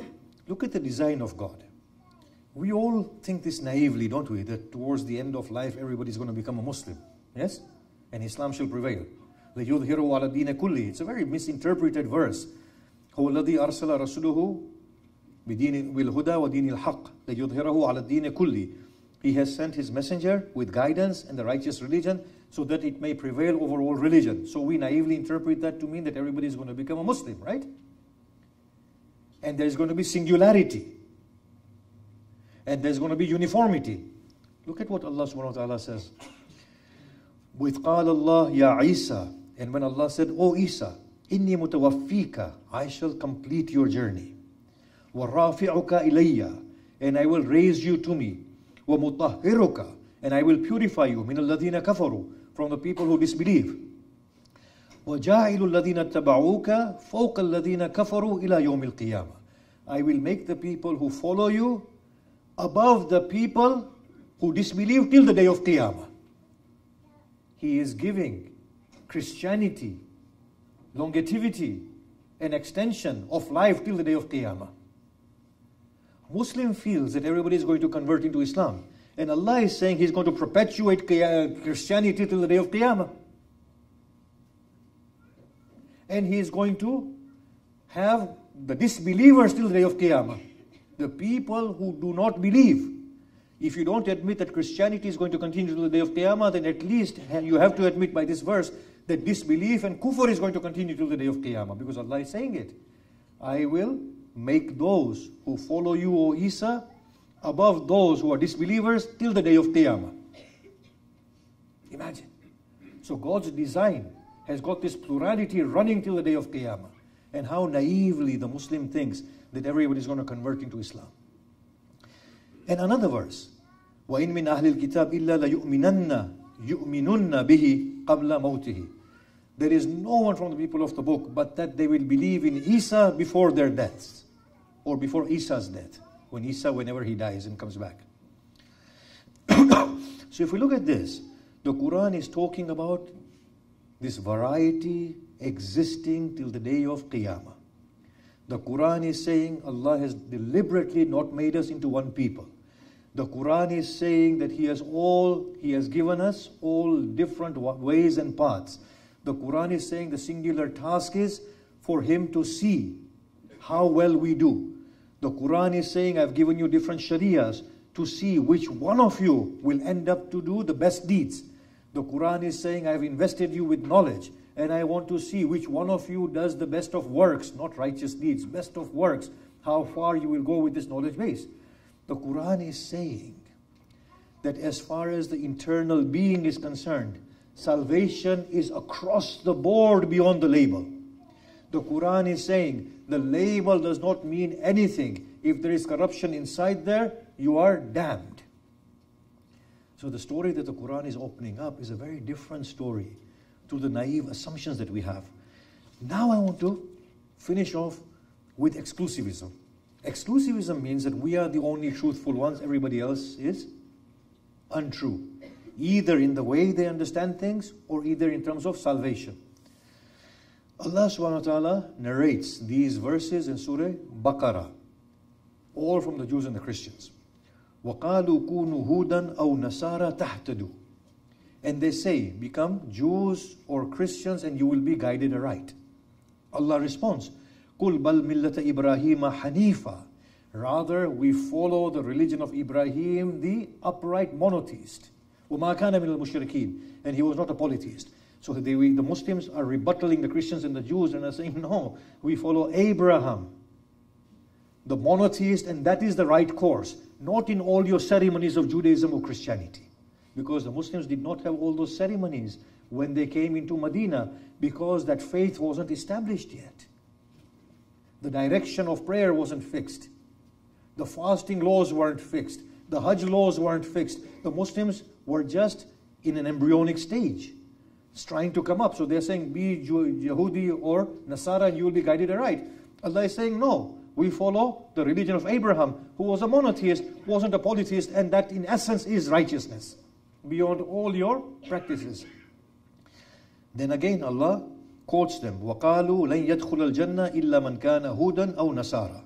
look at the design of God. We all think this naively, don't we? That towards the end of life, everybody's going to become a Muslim. Yes? And Islam shall prevail. It's a very misinterpreted verse. He has sent his messenger with guidance and the righteous religion so that it may prevail over all religion. So we naively interpret that to mean that everybody is going to become a Muslim, right? And there's going to be singularity. And there's going to be uniformity. Look at what Allah subhanahu wa ta'ala says. With قال Allah ya Isa. And when Allah said, O Isa, inni mutawaffika, I shall complete your journey. Wa rafi'uka ilayya, and I will raise you to me. Wa mutahhiruka, and I will purify you min alladhina kafaru, from the people who disbelieve. Wa ja'ilul ladhina taba'uka fawqa alladhina kafaru ila yawmil qiyamah. I will make the people who follow you above the people who disbelieve till the day of Qiyamah. He is giving Christianity, longevity, an extension of life till the day of Qiyamah. Muslim feels that everybody is going to convert into Islam. And Allah is saying He's going to perpetuate Christianity till the day of Qiyamah. And He is going to have the disbelievers till the day of Qiyamah. The people who do not believe. If you don't admit that Christianity is going to continue till the day of Qiyamah, then at least you have to admit by this verse that disbelief and kufr is going to continue till the day of Qiyamah, because Allah is saying it. I will make those who follow you, O Isa, above those who are disbelievers till the day of Qiyamah. Imagine. So God's design has got this plurality running till the day of Qiyamah. And how naively the Muslim thinks that everybody is going to convert into Islam. And another verse, وَإِن مِّنْ أَهْلِ الْكِتَابِ إِلَّا لَيُؤْمِنَنَّ يُؤْمِنُنَّ بِهِ قَبْلَ مَوْتِهِ. There is no one from the people of the book but that they will believe in Isa before their deaths, or before Isa's death, when Isa, whenever he dies and comes back. So if we look at this, the Quran is talking about this variety existing till the day of Qiyamah. The Quran is saying Allah has deliberately not made us into one people. The Quran is saying that He has all, He has given us all different ways and paths. The Quran is saying the singular task is for Him to see how well we do. The Quran is saying I've given you different sharias to see which one of you will end up to do the best deeds. The Quran is saying I've invested you with knowledge. And I want to see which one of you does the best of works, not righteous deeds, best of works, how far you will go with this knowledge base. The Quran is saying that as far as the internal being is concerned, salvation is across the board beyond the label. The Quran is saying the label does not mean anything. If there is corruption inside there, you are damned. So the story that the Quran is opening up is a very different story to the naive assumptions that we have. Now I want to finish off with exclusivism. Exclusivism means that we are the only truthful ones, everybody else is untrue, either in the way they understand things or either in terms of salvation. Allah subhanahu wa ta'ala narrates these verses in Surah Baqarah, all from the Jews and the Christians. وَقَالُوا كُونُوا هُودًا أَوْ نَصَارَى تَهْتَدُوا. And they say, become Jews or Christians and you will be guided aright. Allah responds, Qul bal millata Ibrahima hanifa. Rather, we follow the religion of Ibrahim, the upright monotheist. وَمَا كَانَ مِنَ الْمُشْرِكِينَ. And he was not a polytheist. So they, we, the Muslims are rebuttaling the Christians and the Jews and are saying, no, we follow Abraham, the monotheist, and that is the right course. Not in all your ceremonies of Judaism or Christianity. Because the Muslims did not have all those ceremonies when they came into Medina, because that faith wasn't established yet. The direction of prayer wasn't fixed. The fasting laws weren't fixed. The Hajj laws weren't fixed. The Muslims were just in an embryonic stage, trying to come up. So they're saying, be Yahudi or Nasara and you will be guided aright. Allah is saying, no, we follow the religion of Abraham, who was a monotheist, wasn't a polytheist, and that in essence is righteousness, beyond all your practices. Then again Allah quotes them, وَقَالُوا لَنْ يَدْخُلَ الْجَنَّةِ إِلَّا مَنْ كَانَ هُودًا أَوْ نَسَارًا.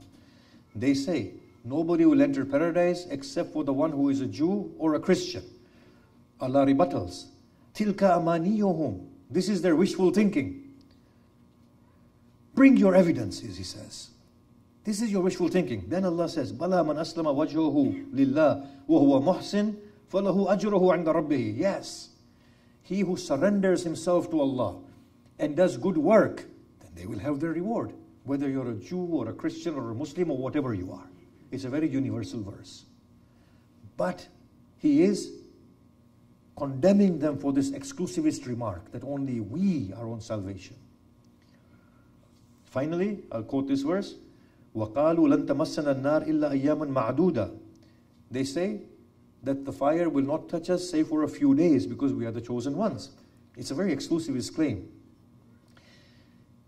They say, nobody will enter paradise except for the one who is a Jew or a Christian. Allah rebuttals, Tilka amaniyuhum. This is their wishful thinking. Bring your evidences, he says. This is your wishful thinking. Then Allah says, Bala man aslama wajhuhu lillah wa huwa muhsin falahu ajruhu 'inda rabbih. Yes, he who surrenders himself to Allah and does good work, then they will have their reward, whether you're a Jew or a Christian or a Muslim or whatever you are. It's a very universal verse. But he is condemning them for this exclusivist remark that only we are on salvation. Finally, I'll quote this verse. وَقَالُوا لَن تَمَسَّنَا النَّارِ إِلَّا أَيَّامًا مَعْدُودًا. They say that the fire will not touch us save for a few days because we are the chosen ones. It's a very exclusivist claim.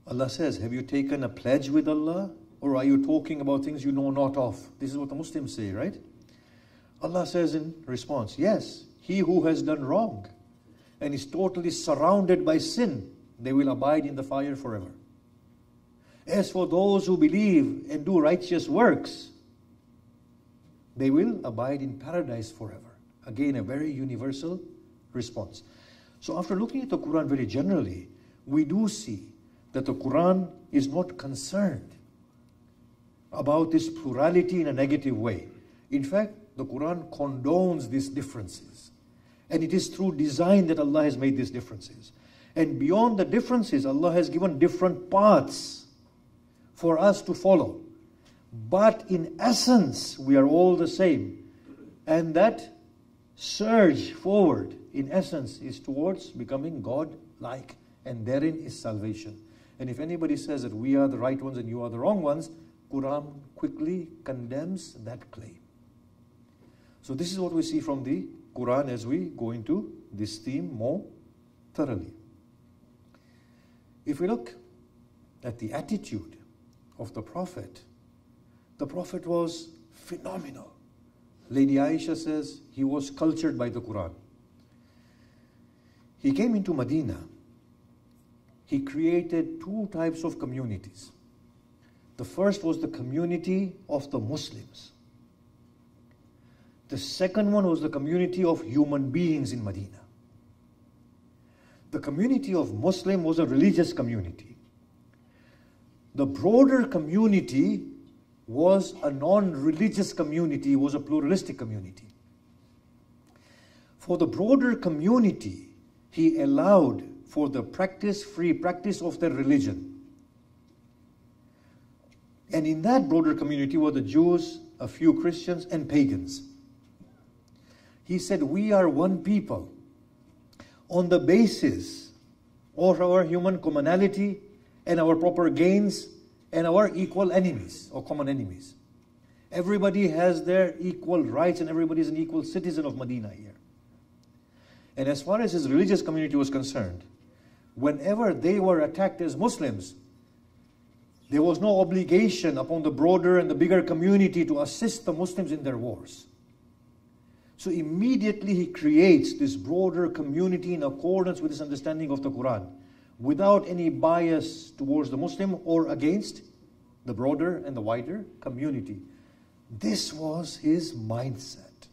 Allah says, have you taken a pledge with Allah? Or are you talking about things you know not of? This is what the Muslims say, right? Allah says in response, yes, he who has done wrong and is totally surrounded by sin, they will abide in the fire forever. As for those who believe and do righteous works, they will abide in paradise forever. Again, a very universal response. So after looking at the Quran very generally, we do see that the Quran is not concerned about this plurality in a negative way. In fact, the Quran condones these differences. And it is through design that Allah has made these differences. And beyond the differences, Allah has given different paths for us to follow. But in essence, we are all the same. And that surge forward, in essence, is towards becoming God-like. And therein is salvation. And if anybody says that we are the right ones and you are the wrong ones, Quran quickly condemns that claim. So this is what we see from the Quran as we go into this theme more thoroughly. If we look at the attitude of the Prophet, the Prophet was phenomenal. Lady Aisha says he was cultured by the Quran. He came into Medina. He created two types of communities. The first was the community of the Muslims. The second one was the community of human beings in Medina. The community of Muslim was a religious community. The broader community was a non-religious community, was a pluralistic community. For the broader community, he allowed for the practice, free practice of their religion. And in that broader community were the Jews, a few Christians, and pagans. He said, we are one people on the basis of our human commonality and our proper gains and our equal enemies or common enemies. Everybody has their equal rights and everybody is an equal citizen of Medina here. And as far as his religious community was concerned, whenever they were attacked as Muslims, there was no obligation upon the broader and the bigger community to assist the Muslims in their wars. So immediately he creates this broader community in accordance with his understanding of the Quran, without any bias towards the Muslim or against the broader and the wider community. This was his mindset.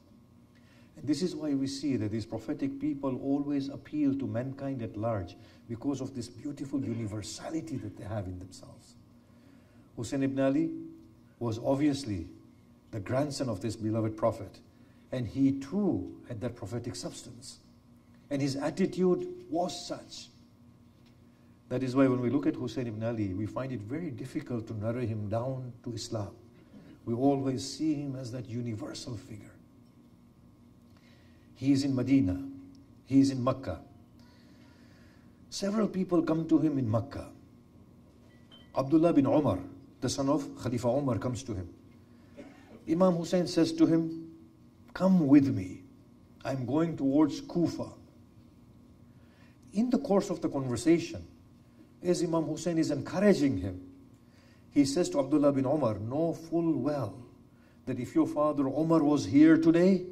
This is why we see that these prophetic people always appeal to mankind at large, because of this beautiful universality that they have in themselves. Hussein ibn Ali was obviously the grandson of this beloved prophet, and he too had that prophetic substance. And his attitude was such. That is why when we look at Hussein ibn Ali, we find it very difficult to narrow him down to Islam. We always see him as that universal figure. He is in Medina. He is in Makkah. Several people come to him in Makkah. Abdullah bin Umar, the son of Khalifa Umar, comes to him. Imam Hussein says to him, "Come with me. I'm going towards Kufa." In the course of the conversation, as Imam Hussein is encouraging him, he says to Abdullah bin Umar, "Know full well that if your father Umar was here today,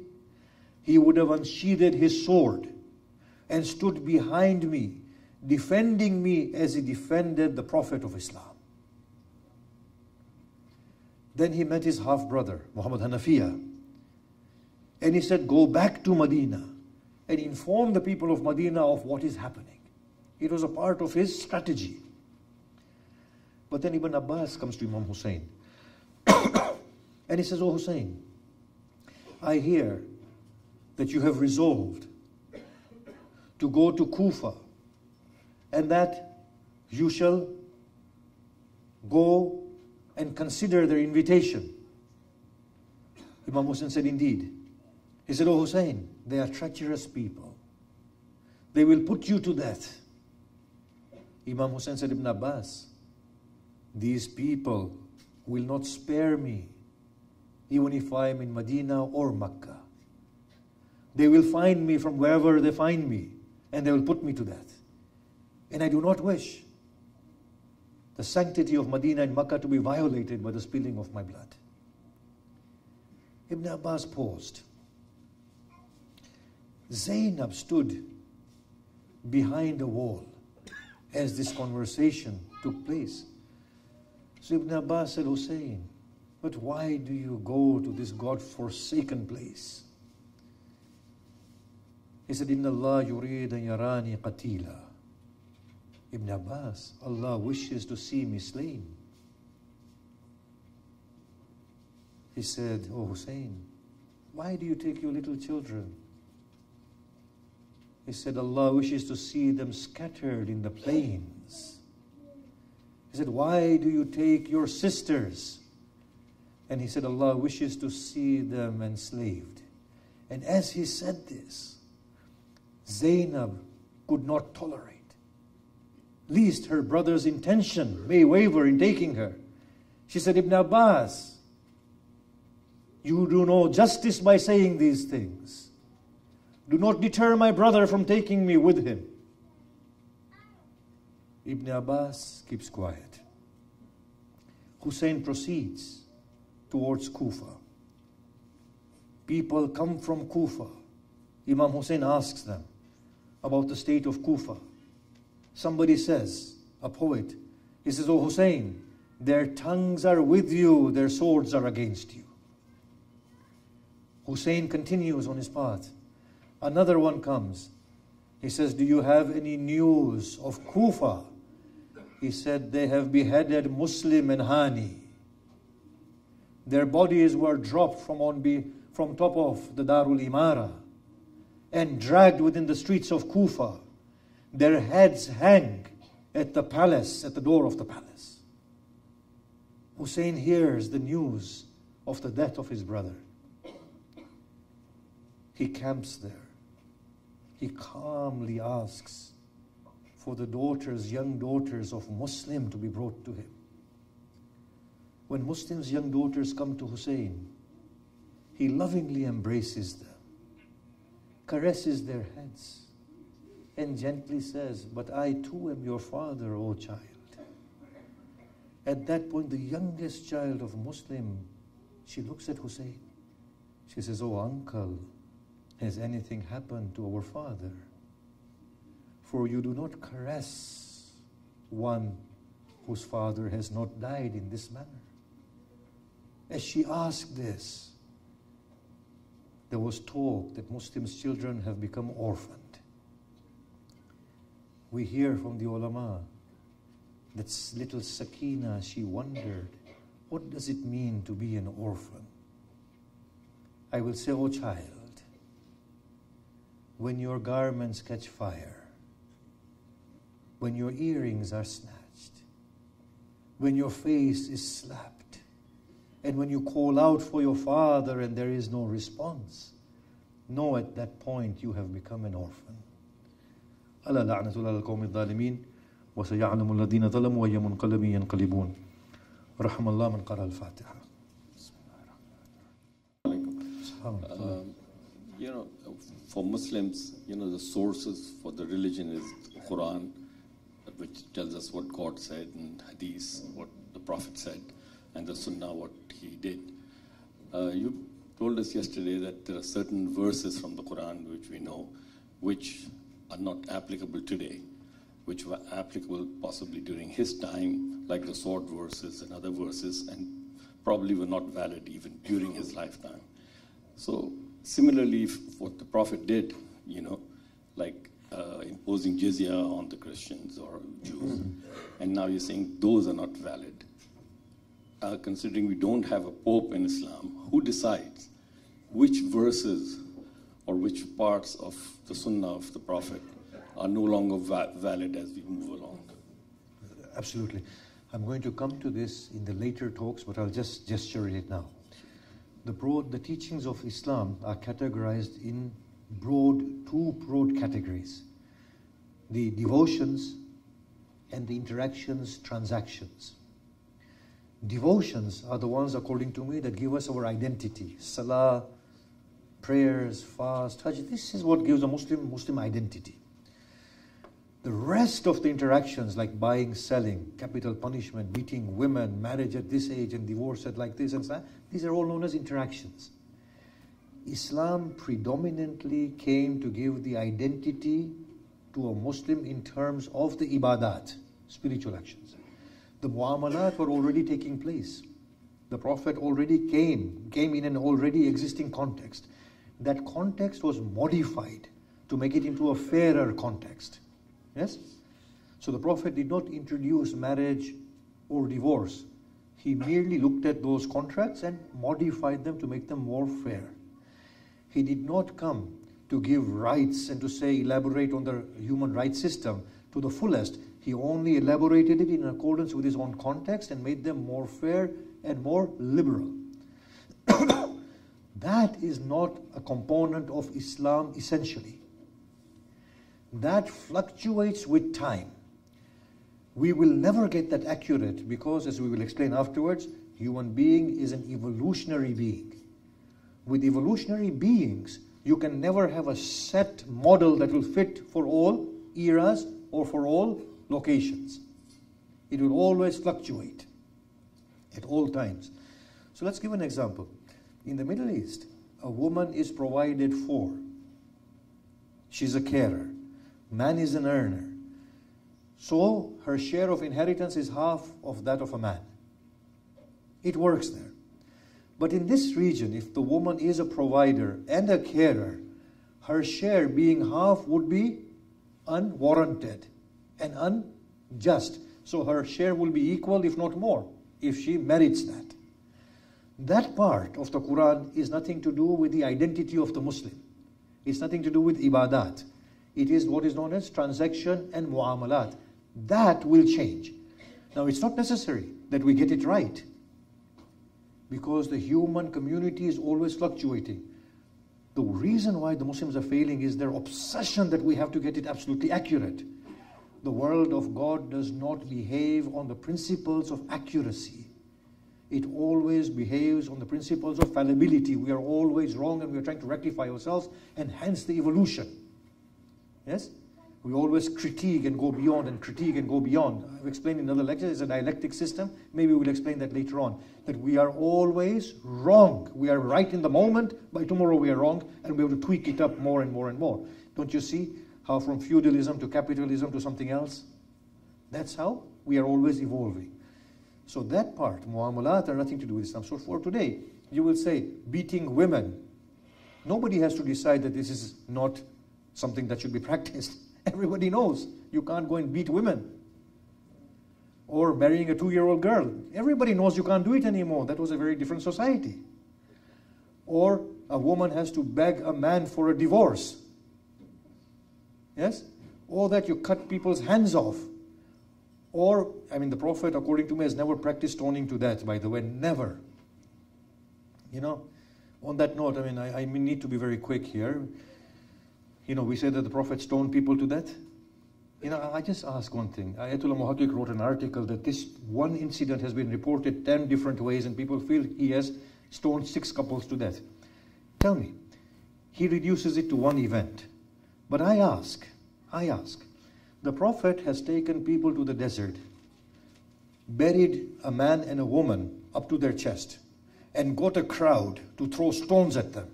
he would have unsheathed his sword and stood behind me, defending me as he defended the Prophet of Islam." Then he met his half-brother, Muhammad Hanafiyah, and he said, "Go back to Medina and inform the people of Medina of what is happening." It was a part of his strategy. But then Ibn Abbas comes to Imam Hussein and he says, "Oh Hussein, I hear that you have resolved to go to Kufa and that you shall go and consider their invitation." Imam Hussein said, "Indeed." He said, "Oh Hussein, they are treacherous people. They will put you to death." Imam Hussein said, "Ibn Abbas, these people will not spare me, even if I am in Medina or Makkah. They will find me from wherever they find me, and they will put me to death. And I do not wish the sanctity of Medina and Makkah to be violated by the spilling of my blood." Ibn Abbas paused. Zainab stood behind a wall as this conversation took place. So Ibn Abbas said, "Hussein, but why do you go to this God-forsaken place?" He said, "Inna Allah yurid an yarani qatila." Ibn Abbas, Allah wishes to see me slain. He said, "Oh Hussein, why do you take your little children?" He said, "Allah wishes to see them scattered in the plains." He said, "Why do you take your sisters?" And he said, "Allah wishes to see them enslaved." And as he said this, Zainab could not tolerate, lest her brother's intention may waver in taking her. She said, "Ibn Abbas, you do no justice by saying these things. Do not deter my brother from taking me with him." Ibn Abbas keeps quiet. Hussein proceeds towards Kufa. People come from Kufa. Imam Hussein asks them about the state of Kufa. Somebody says, a poet, he says, "Oh Hussein, their tongues are with you, their swords are against you." Hussein continues on his path. Another one comes. He says, "Do you have any news of Kufa?" He said, "They have beheaded Muslim and Hani. Their bodies were dropped from, on be, from top of the Darul Imara and dragged within the streets of Kufa. Their heads hang at the palace, at the door of the palace." Hussein hears the news of the death of his brother. He camps there. He calmly asks for the daughters, young daughters of Muslim to be brought to him. When Muslims' young daughters come to Hussein, he lovingly embraces them, caresses their heads, and gently says, "But I too am your father, O child." At that point, the youngest child of Muslim, she looks at Hussein. She says, "Oh uncle, has anything happened to our father? For you do not caress one whose father has not died in this manner." As she asked this, there was talk that Muslims' children have become orphaned. We hear from the ulama that little Sakina, she wondered, what does it mean to be an orphan? I will say, oh child, when your garments catch fire, when your earrings are snatched, when your face is slapped, and when you call out for your father and there is no response, know at that point you have become an orphan. أَلَا لَعْنَةُ لَا الْقَوْمِ الظَّالِمِينَ وَسَيَعْلَمُ الَّذِينَ ظَلَمُوا أَيَّ مُنْقَلَبٍ يَنْقَلِبُونَ رَحْمَ اللَّهُ مَنْ قَرَأَ الْفَاتِحَةَ. Um, you know, for Muslims, you know, the sources for the religion is Quran, which tells us what God said, and Hadith, what the Prophet said, and the Sunnah, what he did. Uh, you told us yesterday that there are certain verses from the Quran which we know, which are not applicable today, which were applicable possibly during his time, like the sword verses and other verses, and probably were not valid even during his lifetime. So similarly, what the Prophet did, you know, like uh, imposing jizya on the Christians or Jews, and now you're saying those are not valid. Uh, considering we don't have a Pope in Islam, who decides which verses or which parts of the Sunnah of the Prophet are no longer va valid as we move along? Absolutely. I'm going to come to this in the later talks, but I'll just gesture it now. The broad, the teachings of Islam are categorized in broad, two broad categories: the devotions and the interactions, transactions. Devotions are the ones, according to me, that give us our identity. Salah, prayers, fast, Hajj, this is what gives a Muslim, Muslim identity. The rest of the interactions, like buying, selling, capital punishment, beating women, marriage at this age and divorce at like this and that, these are all known as interactions. Islam predominantly came to give the identity to a Muslim in terms of the ibadat, spiritual actions. The muamalat were already taking place. The Prophet already came, came in an already existing context. That context was modified to make it into a fairer context. Yes? So the Prophet did not introduce marriage or divorce. He merely looked at those contracts and modified them to make them more fair. He did not come to give rights and to say, elaborate on the human rights system to the fullest. He only elaborated it in accordance with his own context and made them more fair and more liberal. That is not a component of Islam essentially. That fluctuates with time. We will never get that accurate because, as we will explain afterwards, human being is an evolutionary being. With evolutionary beings, you can never have a set model that will fit for all eras or for all locations. It will always fluctuate at all times. So let's give an example. In the Middle East, a woman is provided for. She's a carer. Man is an earner. So her share of inheritance is half of that of a man. It works there. But in this region, if the woman is a provider and a carer, her share being half would be unwarranted and unjust. So her share will be equal, if not more, if she merits that. That part of the Quran is nothing to do with the identity of the Muslim. It's nothing to do with ibadat. It is what is known as transaction and muamalat. That will change. Now, it's not necessary that we get it right, because the human community is always fluctuating. The reason why the Muslims are failing is their obsession that we have to get it absolutely accurate. The world of God does not behave on the principles of accuracy. It always behaves on the principles of fallibility. We are always wrong and we are trying to rectify ourselves, and hence the evolution. Yes? We always critique and go beyond and critique and go beyond. I've explained in another lecture, it's a dialectic system. Maybe we'll explain that later on. That we are always wrong. We are right in the moment, by tomorrow we are wrong, and we have to tweak it up more and more and more. Don't you see how from feudalism to capitalism to something else? That's how we are always evolving. So that part, muamalat, are nothing to do with Islam. So for today, you will say, beating women. Nobody has to decide that this is not something that should be practiced. Everybody knows you can't go and beat women or marrying a two-year-old girl. Everybody knows you can't do it anymore. That was a very different society. Or a woman has to beg a man for a divorce. Yes? Or that you cut people's hands off. Or, I mean, the Prophet, according to me, has never practiced stoning to death, by the way, never. You know, on that note, I mean, I, I need to be very quick here. You know, we say that the Prophet stoned people to death. You know, I just ask one thing. Ayatollah Muhaqqiq wrote an article that this one incident has been reported ten different ways and people feel he has stoned six couples to death. Tell me, he reduces it to one event. But I ask, I ask, the Prophet has taken people to the desert, buried a man and a woman up to their chest, and got a crowd to throw stones at them,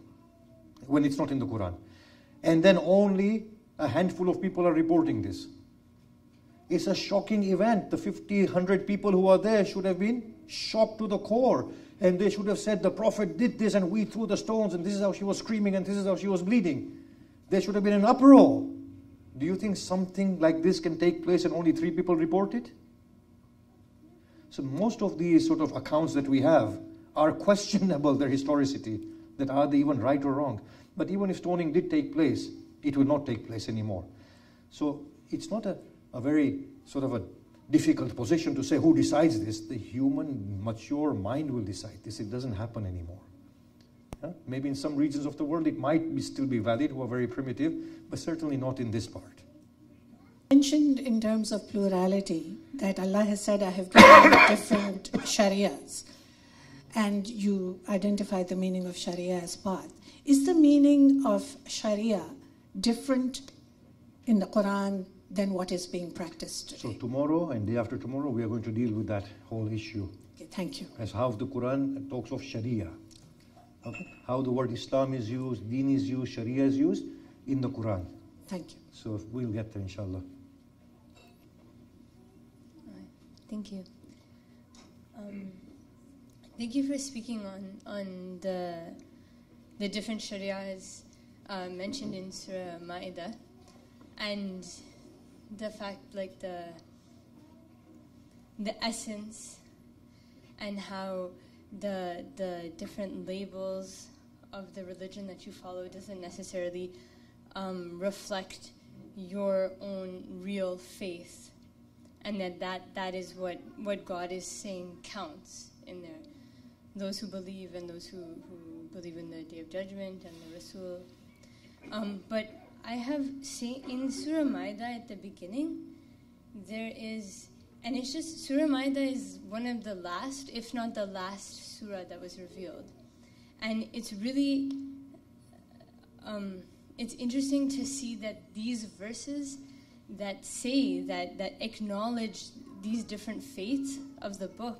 when it's not in the Quran. And then only a handful of people are reporting this. It's a shocking event. The fifty, one hundred people who are there should have been shocked to the core. And they should have said, the Prophet did this and we threw the stones and this is how she was screaming and this is how she was bleeding. There should have been an uproar. Do you think something like this can take place and only three people report it? So most of these sort of accounts that we have are questionable, their historicity, that are they even right or wrong. But even if stoning did take place, it will not take place anymore. So it's not a, a very sort of a difficult position to say who decides this. The human mature mind will decide this. It doesn't happen anymore. Huh? Maybe in some regions of the world it might be, still be valid who are very primitive, but certainly not in this part. Mentioned in terms of plurality that Allah has said, I have given you different sharias, and you identify the meaning of sharia as path. Is the meaning of sharia different in the Quran than what is being practiced today? So tomorrow and day after tomorrow, we are going to deal with that whole issue. Okay, thank you. As half the Quran talks of sharia. Okay? How the word Islam is used, deen is used, sharia is used in the Quran. Thank you. So we'll get there, inshallah. Thank you. Um, Thank you for speaking on, on the, the different shariahs uh, mentioned in Surah Ma'idah, and the fact, like the, the essence and how the, the different labels of the religion that you follow doesn't necessarily um, reflect your own real faith, and that that, that is what, what God is saying counts in there. Those who believe and those who, who believe in the Day of Judgment and the Rasul. Um, but I have seen in Surah Ma'idah at the beginning, there is, and it's just Surah Ma'idah is one of the last, if not the last surah that was revealed. And it's really, um, it's interesting to see that these verses that say, that, that acknowledge these different faiths of the book,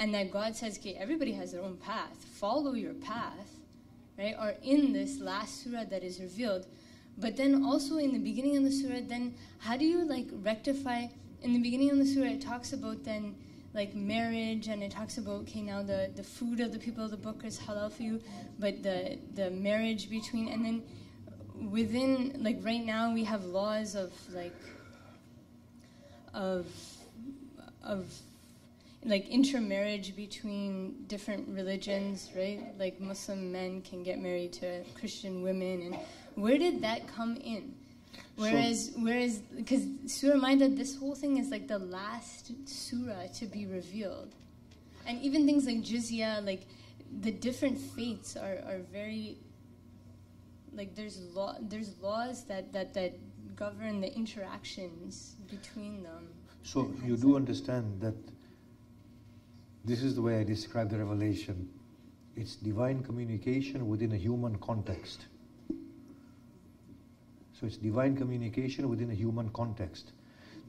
and that God says, okay, everybody has their own path. Follow your path, right? Or in this last surah that is revealed. But then also in the beginning of the surah, then how do you like rectify? In the beginning of the surah, it talks about then like marriage, and it talks about, okay, now the, the food of the people of the book is halal for you, but the, the marriage between, and then within, like right now we have laws of like, of, of, like intermarriage between different religions, right? Like Muslim men can get married to Christian women, and where did that come in? Whereas, so, whereas, because Surah Ma'idah, this whole thing is like the last surah to be revealed, and even things like jizya, like the different faiths are are very, like there's law, there's laws that that that govern the interactions between them. So you do understand that. This is the way I describe the revelation. It's divine communication within a human context. So it's divine communication within a human context.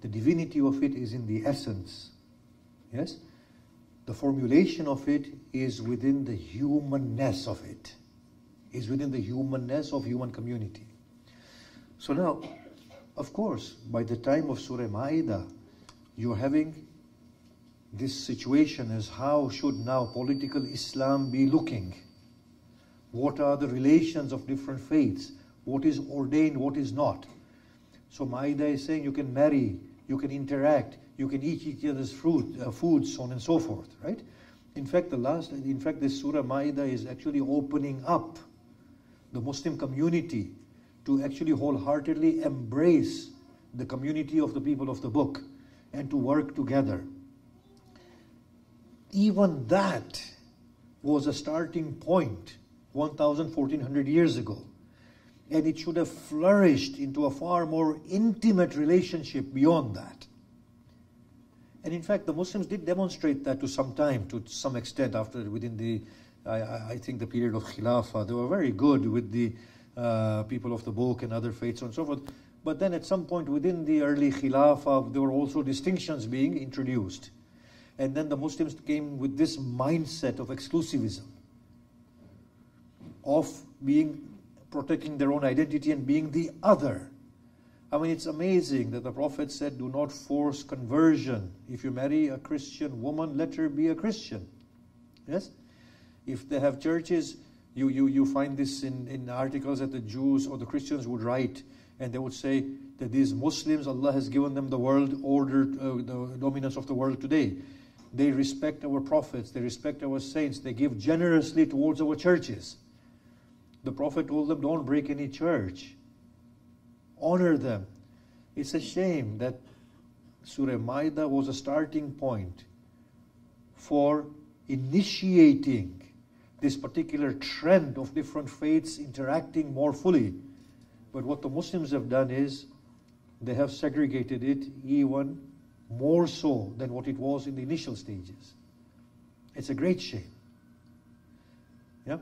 The divinity of it is in the essence. Yes? The formulation of it is within the humanness of it. Is within the humanness of human community. So now, of course, by the time of Surah Ma'idah, you're having this situation is how should now political Islam be looking? What are the relations of different faiths? What is ordained, what is not? So Ma'idah is saying you can marry, you can interact, you can eat each other's fruit, uh, food, so on and so forth, right? In fact, the last, in fact, this Surah Ma'idah is actually opening up the Muslim community to actually wholeheartedly embrace the community of the people of the book and to work together. Even that was a starting point one thousand fourteen hundred years ago, and it should have flourished into a far more intimate relationship beyond that. And in fact, the Muslims did demonstrate that to some time, to some extent, after within the, I, I think, the period of Khilafah. They were very good with the uh, people of the book and other faiths and so forth. But then at some point within the early Khilafah, there were also distinctions being introduced. And then the Muslims came with this mindset of exclusivism, of being, protecting their own identity and being the other. I mean, it's amazing that the Prophet said, do not force conversion. If you marry a Christian woman, let her be a Christian. Yes? If they have churches, you, you, you find this in, in articles that the Jews or the Christians would write, and they would say that these Muslims, Allah has given them the world order, uh, the dominance of the world today. They respect our prophets, they respect our saints, they give generously towards our churches. The Prophet told them, don't break any church. Honor them. It's a shame that Surah Ma'idah was a starting point for initiating this particular trend of different faiths interacting more fully. But what the Muslims have done is they have segregated it even more so than what it was in the initial stages. It's a great shame. Yeah?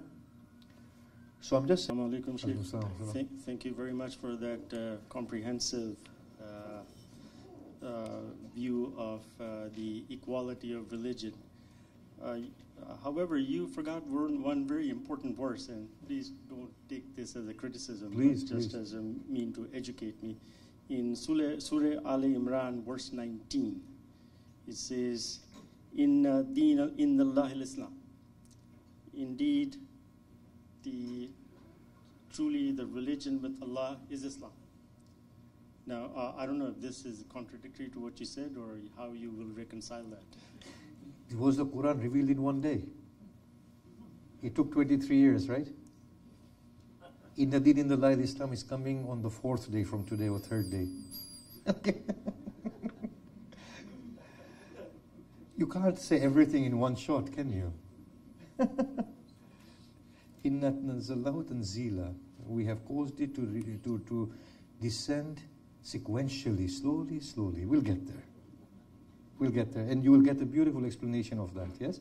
So I'm just saying. Assalamu alaikum, Shaykh. Thank you very much for that uh, comprehensive uh, uh, view of uh, the equality of religion. Uh, however, you forgot one, one very important verse, and please don't take this as a criticism, please, but just please. as a mean to educate me. In Surah, Surah Ali Imran, verse nineteen, it says, "In uh, deen in Allah al-Islam." Indeed, the truly the religion with Allah is Islam. Now, uh, I don't know if this is contradictory to what you said or how you will reconcile that. Was the Quran revealed in one day? It took twenty-three years, right? Inna deen in the light, Islam is coming on the fourth day from today or third day. Okay. You can't say everything in one shot, can you? We have caused it to, to, to descend sequentially, slowly, slowly. We'll get there. We'll get there. And you will get a beautiful explanation of that, yes?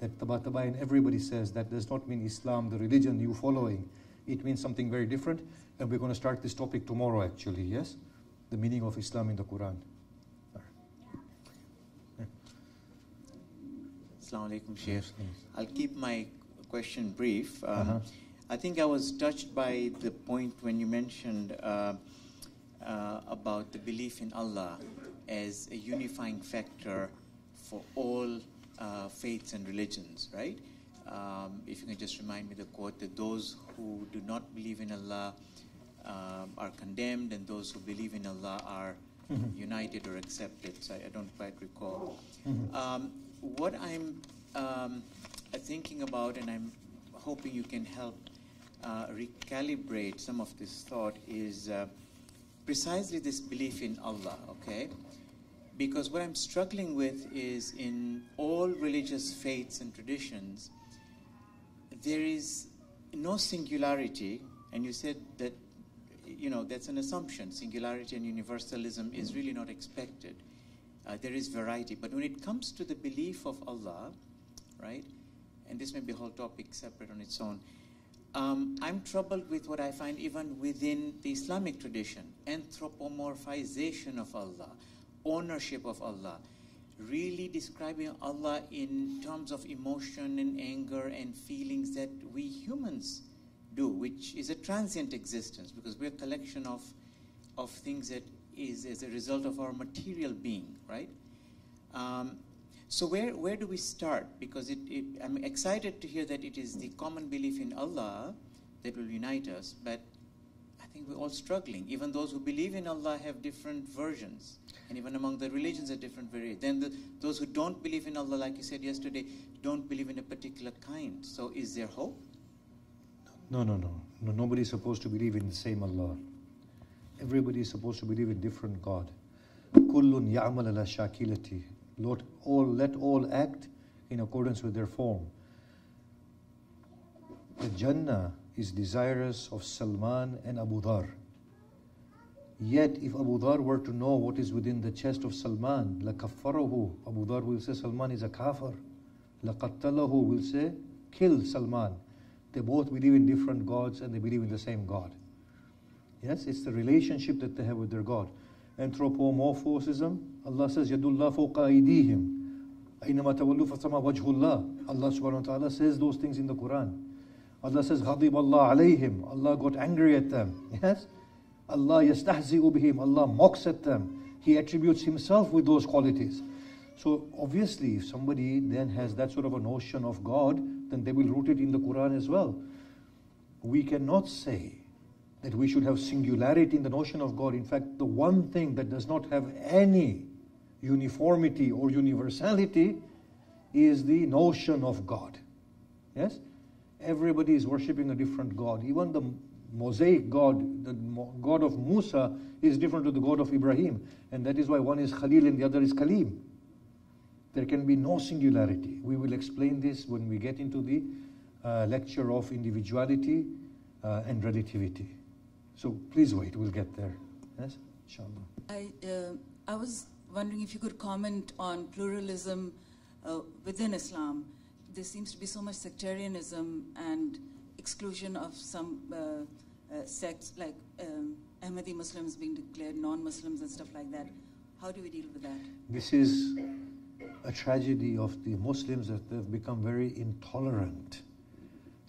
That Tabatabai and everybody says that does not mean Islam, the religion you're following. It means something very different. And we're going to start this topic tomorrow, actually, yes? The meaning of Islam in the Quran. Yeah. Assalamu alaikum, Shaykh. I'll keep my question brief. Um, uh-huh. I think I was touched by the point when you mentioned uh, uh, about the belief in Allah as a unifying factor for all uh, faiths and religions, right? Um, if you can just remind me the quote that those who do not believe in Allah uh, are condemned and those who believe in Allah are mm-hmm. united or accepted. So I, I don't quite recall. Mm-hmm. um, what I'm um, thinking about, and I'm hoping you can help uh, recalibrate some of this thought, is uh, precisely this belief in Allah, okay? Because what I'm struggling with is in all religious faiths and traditions, there is no singularity, and you said that, you know, that's an assumption. Singularity and universalism is really not expected. Uh, there is variety, but when it comes to the belief of Allah, right? And this may be a whole topic separate on its own. Um, I'm troubled with what I find even within the Islamic tradition, anthropomorphization of Allah, ownership of Allah, really describing Allah in terms of emotion and anger and feelings that we humans do, which is a transient existence because we're a collection of, of things that is as a result of our material being, right? Um, So where, where do we start? Because it, it, I'm excited to hear that it is the common belief in Allah that will unite us, but I think we're all struggling. Even those who believe in Allah have different versions, and even among the religions are different variations. Then the, those who don't believe in Allah, like you said yesterday, don't believe in a particular kind. So is there hope? No, no, no. no Nobody is supposed to believe in the same Allah. Everybody is supposed to believe in different God. Kullun ya'mal ala shakilati. Lord, all, let all act in accordance with their form. The Jannah is desirous of Salman and Abu Dhar. Yet, if Abu Dhar were to know what is within the chest of Salman, لَكَفَّرَهُ, Abu Dhar will say Salman is a kafir. لَقَتَّلَهُ will say, kill Salman. They both believe in different gods and they believe in the same God. Yes, it's the relationship that they have with their God. Anthropomorphism, Allah says, Yadullah fawqa aydihim. Aynama tawallu fasama wajhullah. Allah subhanahu wa ta'ala says those things in the Quran. Allah says, Ghadib Allah alayhim. Allah got angry at them. Yes? Allah yastahzi'u bihim. Allah mocks at them. He attributes himself with those qualities. So obviously, if somebody then has that sort of a notion of God, then they will root it in the Quran as well. We cannot say that we should have singularity in the notion of God. In fact, the one thing that does not have any uniformity or universality is the notion of God. Yes? Everybody is worshipping a different God. Even the Mosaic God, the God of Musa, is different to the God of Ibrahim. And that is why one is Khalil and the other is Kalim. There can be no singularity. We will explain this when we get into the uh, lecture of individuality uh, and relativity. So please wait, we'll get there. Yes, inshallah. I, uh, I was wondering if you could comment on pluralism uh, within Islam. There seems to be so much sectarianism and exclusion of some uh, uh, sects, like um, Ahmadi Muslims being declared non-Muslims and stuff like that. How do we deal with that? This is a tragedy of the Muslims, that they've become very intolerant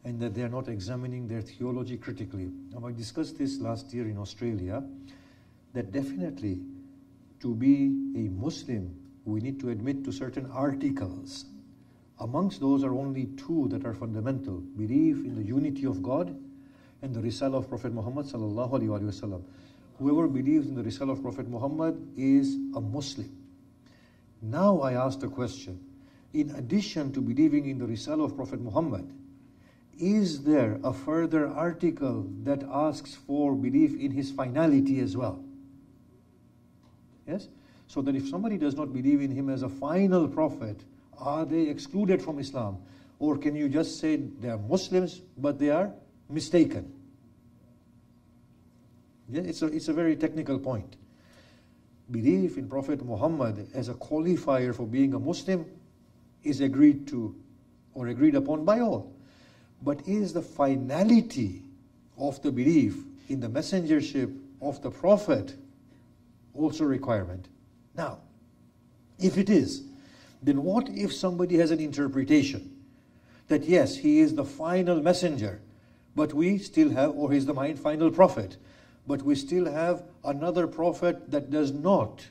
and that they're not examining their theology critically. Now, I discussed this last year in Australia, that definitely to be a Muslim, we need to admit to certain articles. Amongst those are only two that are fundamental: belief in the unity of God and the Risalah of Prophet Muhammad sallallahu alaihi wasallam. Whoever believes in the Risalah of Prophet Muhammad is a Muslim. Now I ask the question, in addition to believing in the Risalah of Prophet Muhammad, is there a further article that asks for belief in his finality as well? Yes? So that if somebody does not believe in him as a final prophet, are they excluded from Islam? Or can you just say they are Muslims, but they are mistaken? Yeah, it's a, it's a very technical point. Belief in Prophet Muhammad as a qualifier for being a Muslim is agreed to or agreed upon by all. But is the finality of the belief in the messengership of the Prophet also a requirement? Now, if it is, then what if somebody has an interpretation that yes, he is the final messenger, but we still have, or he's the final prophet, but we still have another prophet that does not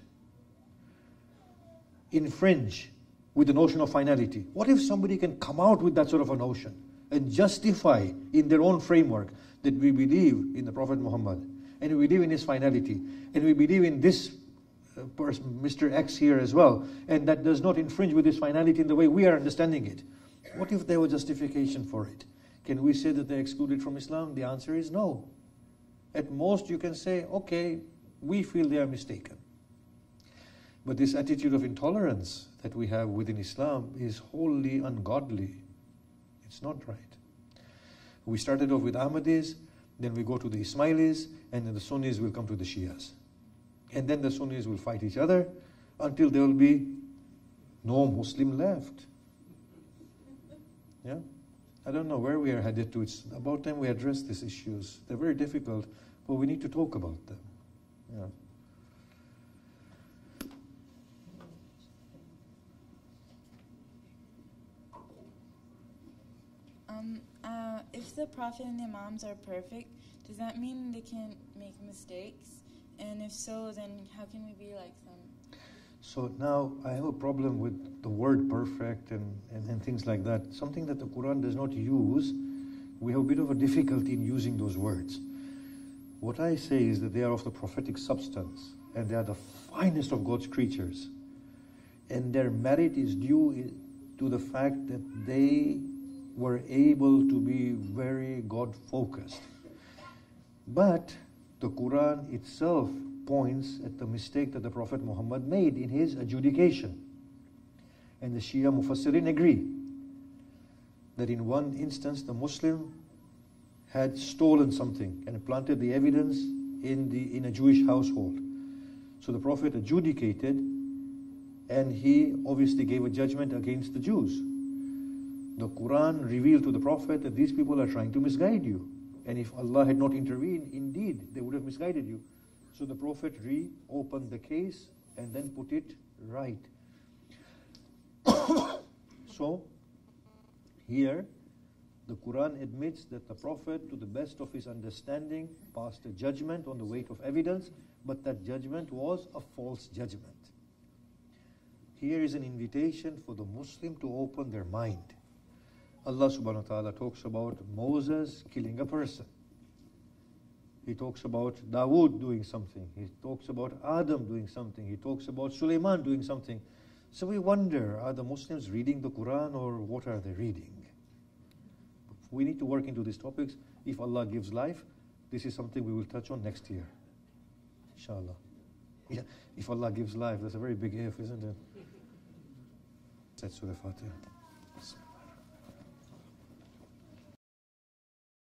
infringe with the notion of finality? What if somebody can come out with that sort of a notion and justify in their own framework that we believe in the Prophet Muhammad and we believe in his finality and we believe in this person, Mister X here as well, and that does not infringe with his finality in the way we are understanding it? What if there were justification for it? Can we say that they're excluded from Islam? The answer is no. At most you can say, okay, we feel they are mistaken. But this attitude of intolerance that we have within Islam is wholly ungodly. It's not right. We started off with Ahmadis, then we go to the Ismailis, and then the Sunnis will come to the Shias. And then the Sunnis will fight each other until there will be no Muslim left. Yeah? I don't know where we are headed to. It's about time we address these issues. They're very difficult, but we need to talk about them. Yeah. Um, uh, if the Prophet and the Imams are perfect, does that mean they can't make mistakes? And if so, then how can we be like them? So now I have a problem with the word perfect and, and, and things like that. Something that the Quran does not use, we have a bit of a difficulty in using those words. What I say is that they are of the prophetic substance, and they are the finest of God's creatures. And their merit is due to the fact that they were able to be very God-focused. But the Quran itself points at the mistake that the Prophet Muhammad made in his adjudication. And the Shia Mufassirin agree that in one instance the Muslim had stolen something and planted the evidence in, the, in a Jewish household. So the Prophet adjudicated, and he obviously gave a judgment against the Jews. The Quran revealed to the Prophet that these people are trying to misguide you. And if Allah had not intervened, indeed, they would have misguided you. So the Prophet reopened the case and then put it right. So, here, the Quran admits that the Prophet, to the best of his understanding, passed a judgment on the weight of evidence, but that judgment was a false judgment. Here is an invitation for the Muslim to open their mind. Allah subhanahu wa ta'ala talks about Moses killing a person. He talks about Dawood doing something. He talks about Adam doing something. He talks about Sulaiman doing something. So we wonder, are the Muslims reading the Quran, or what are they reading? We need to work into these topics. If Allah gives life, this is something we will touch on next year, inshallah. Yeah, if Allah gives life, that's a very big if, isn't it? That's Surah Fatiha.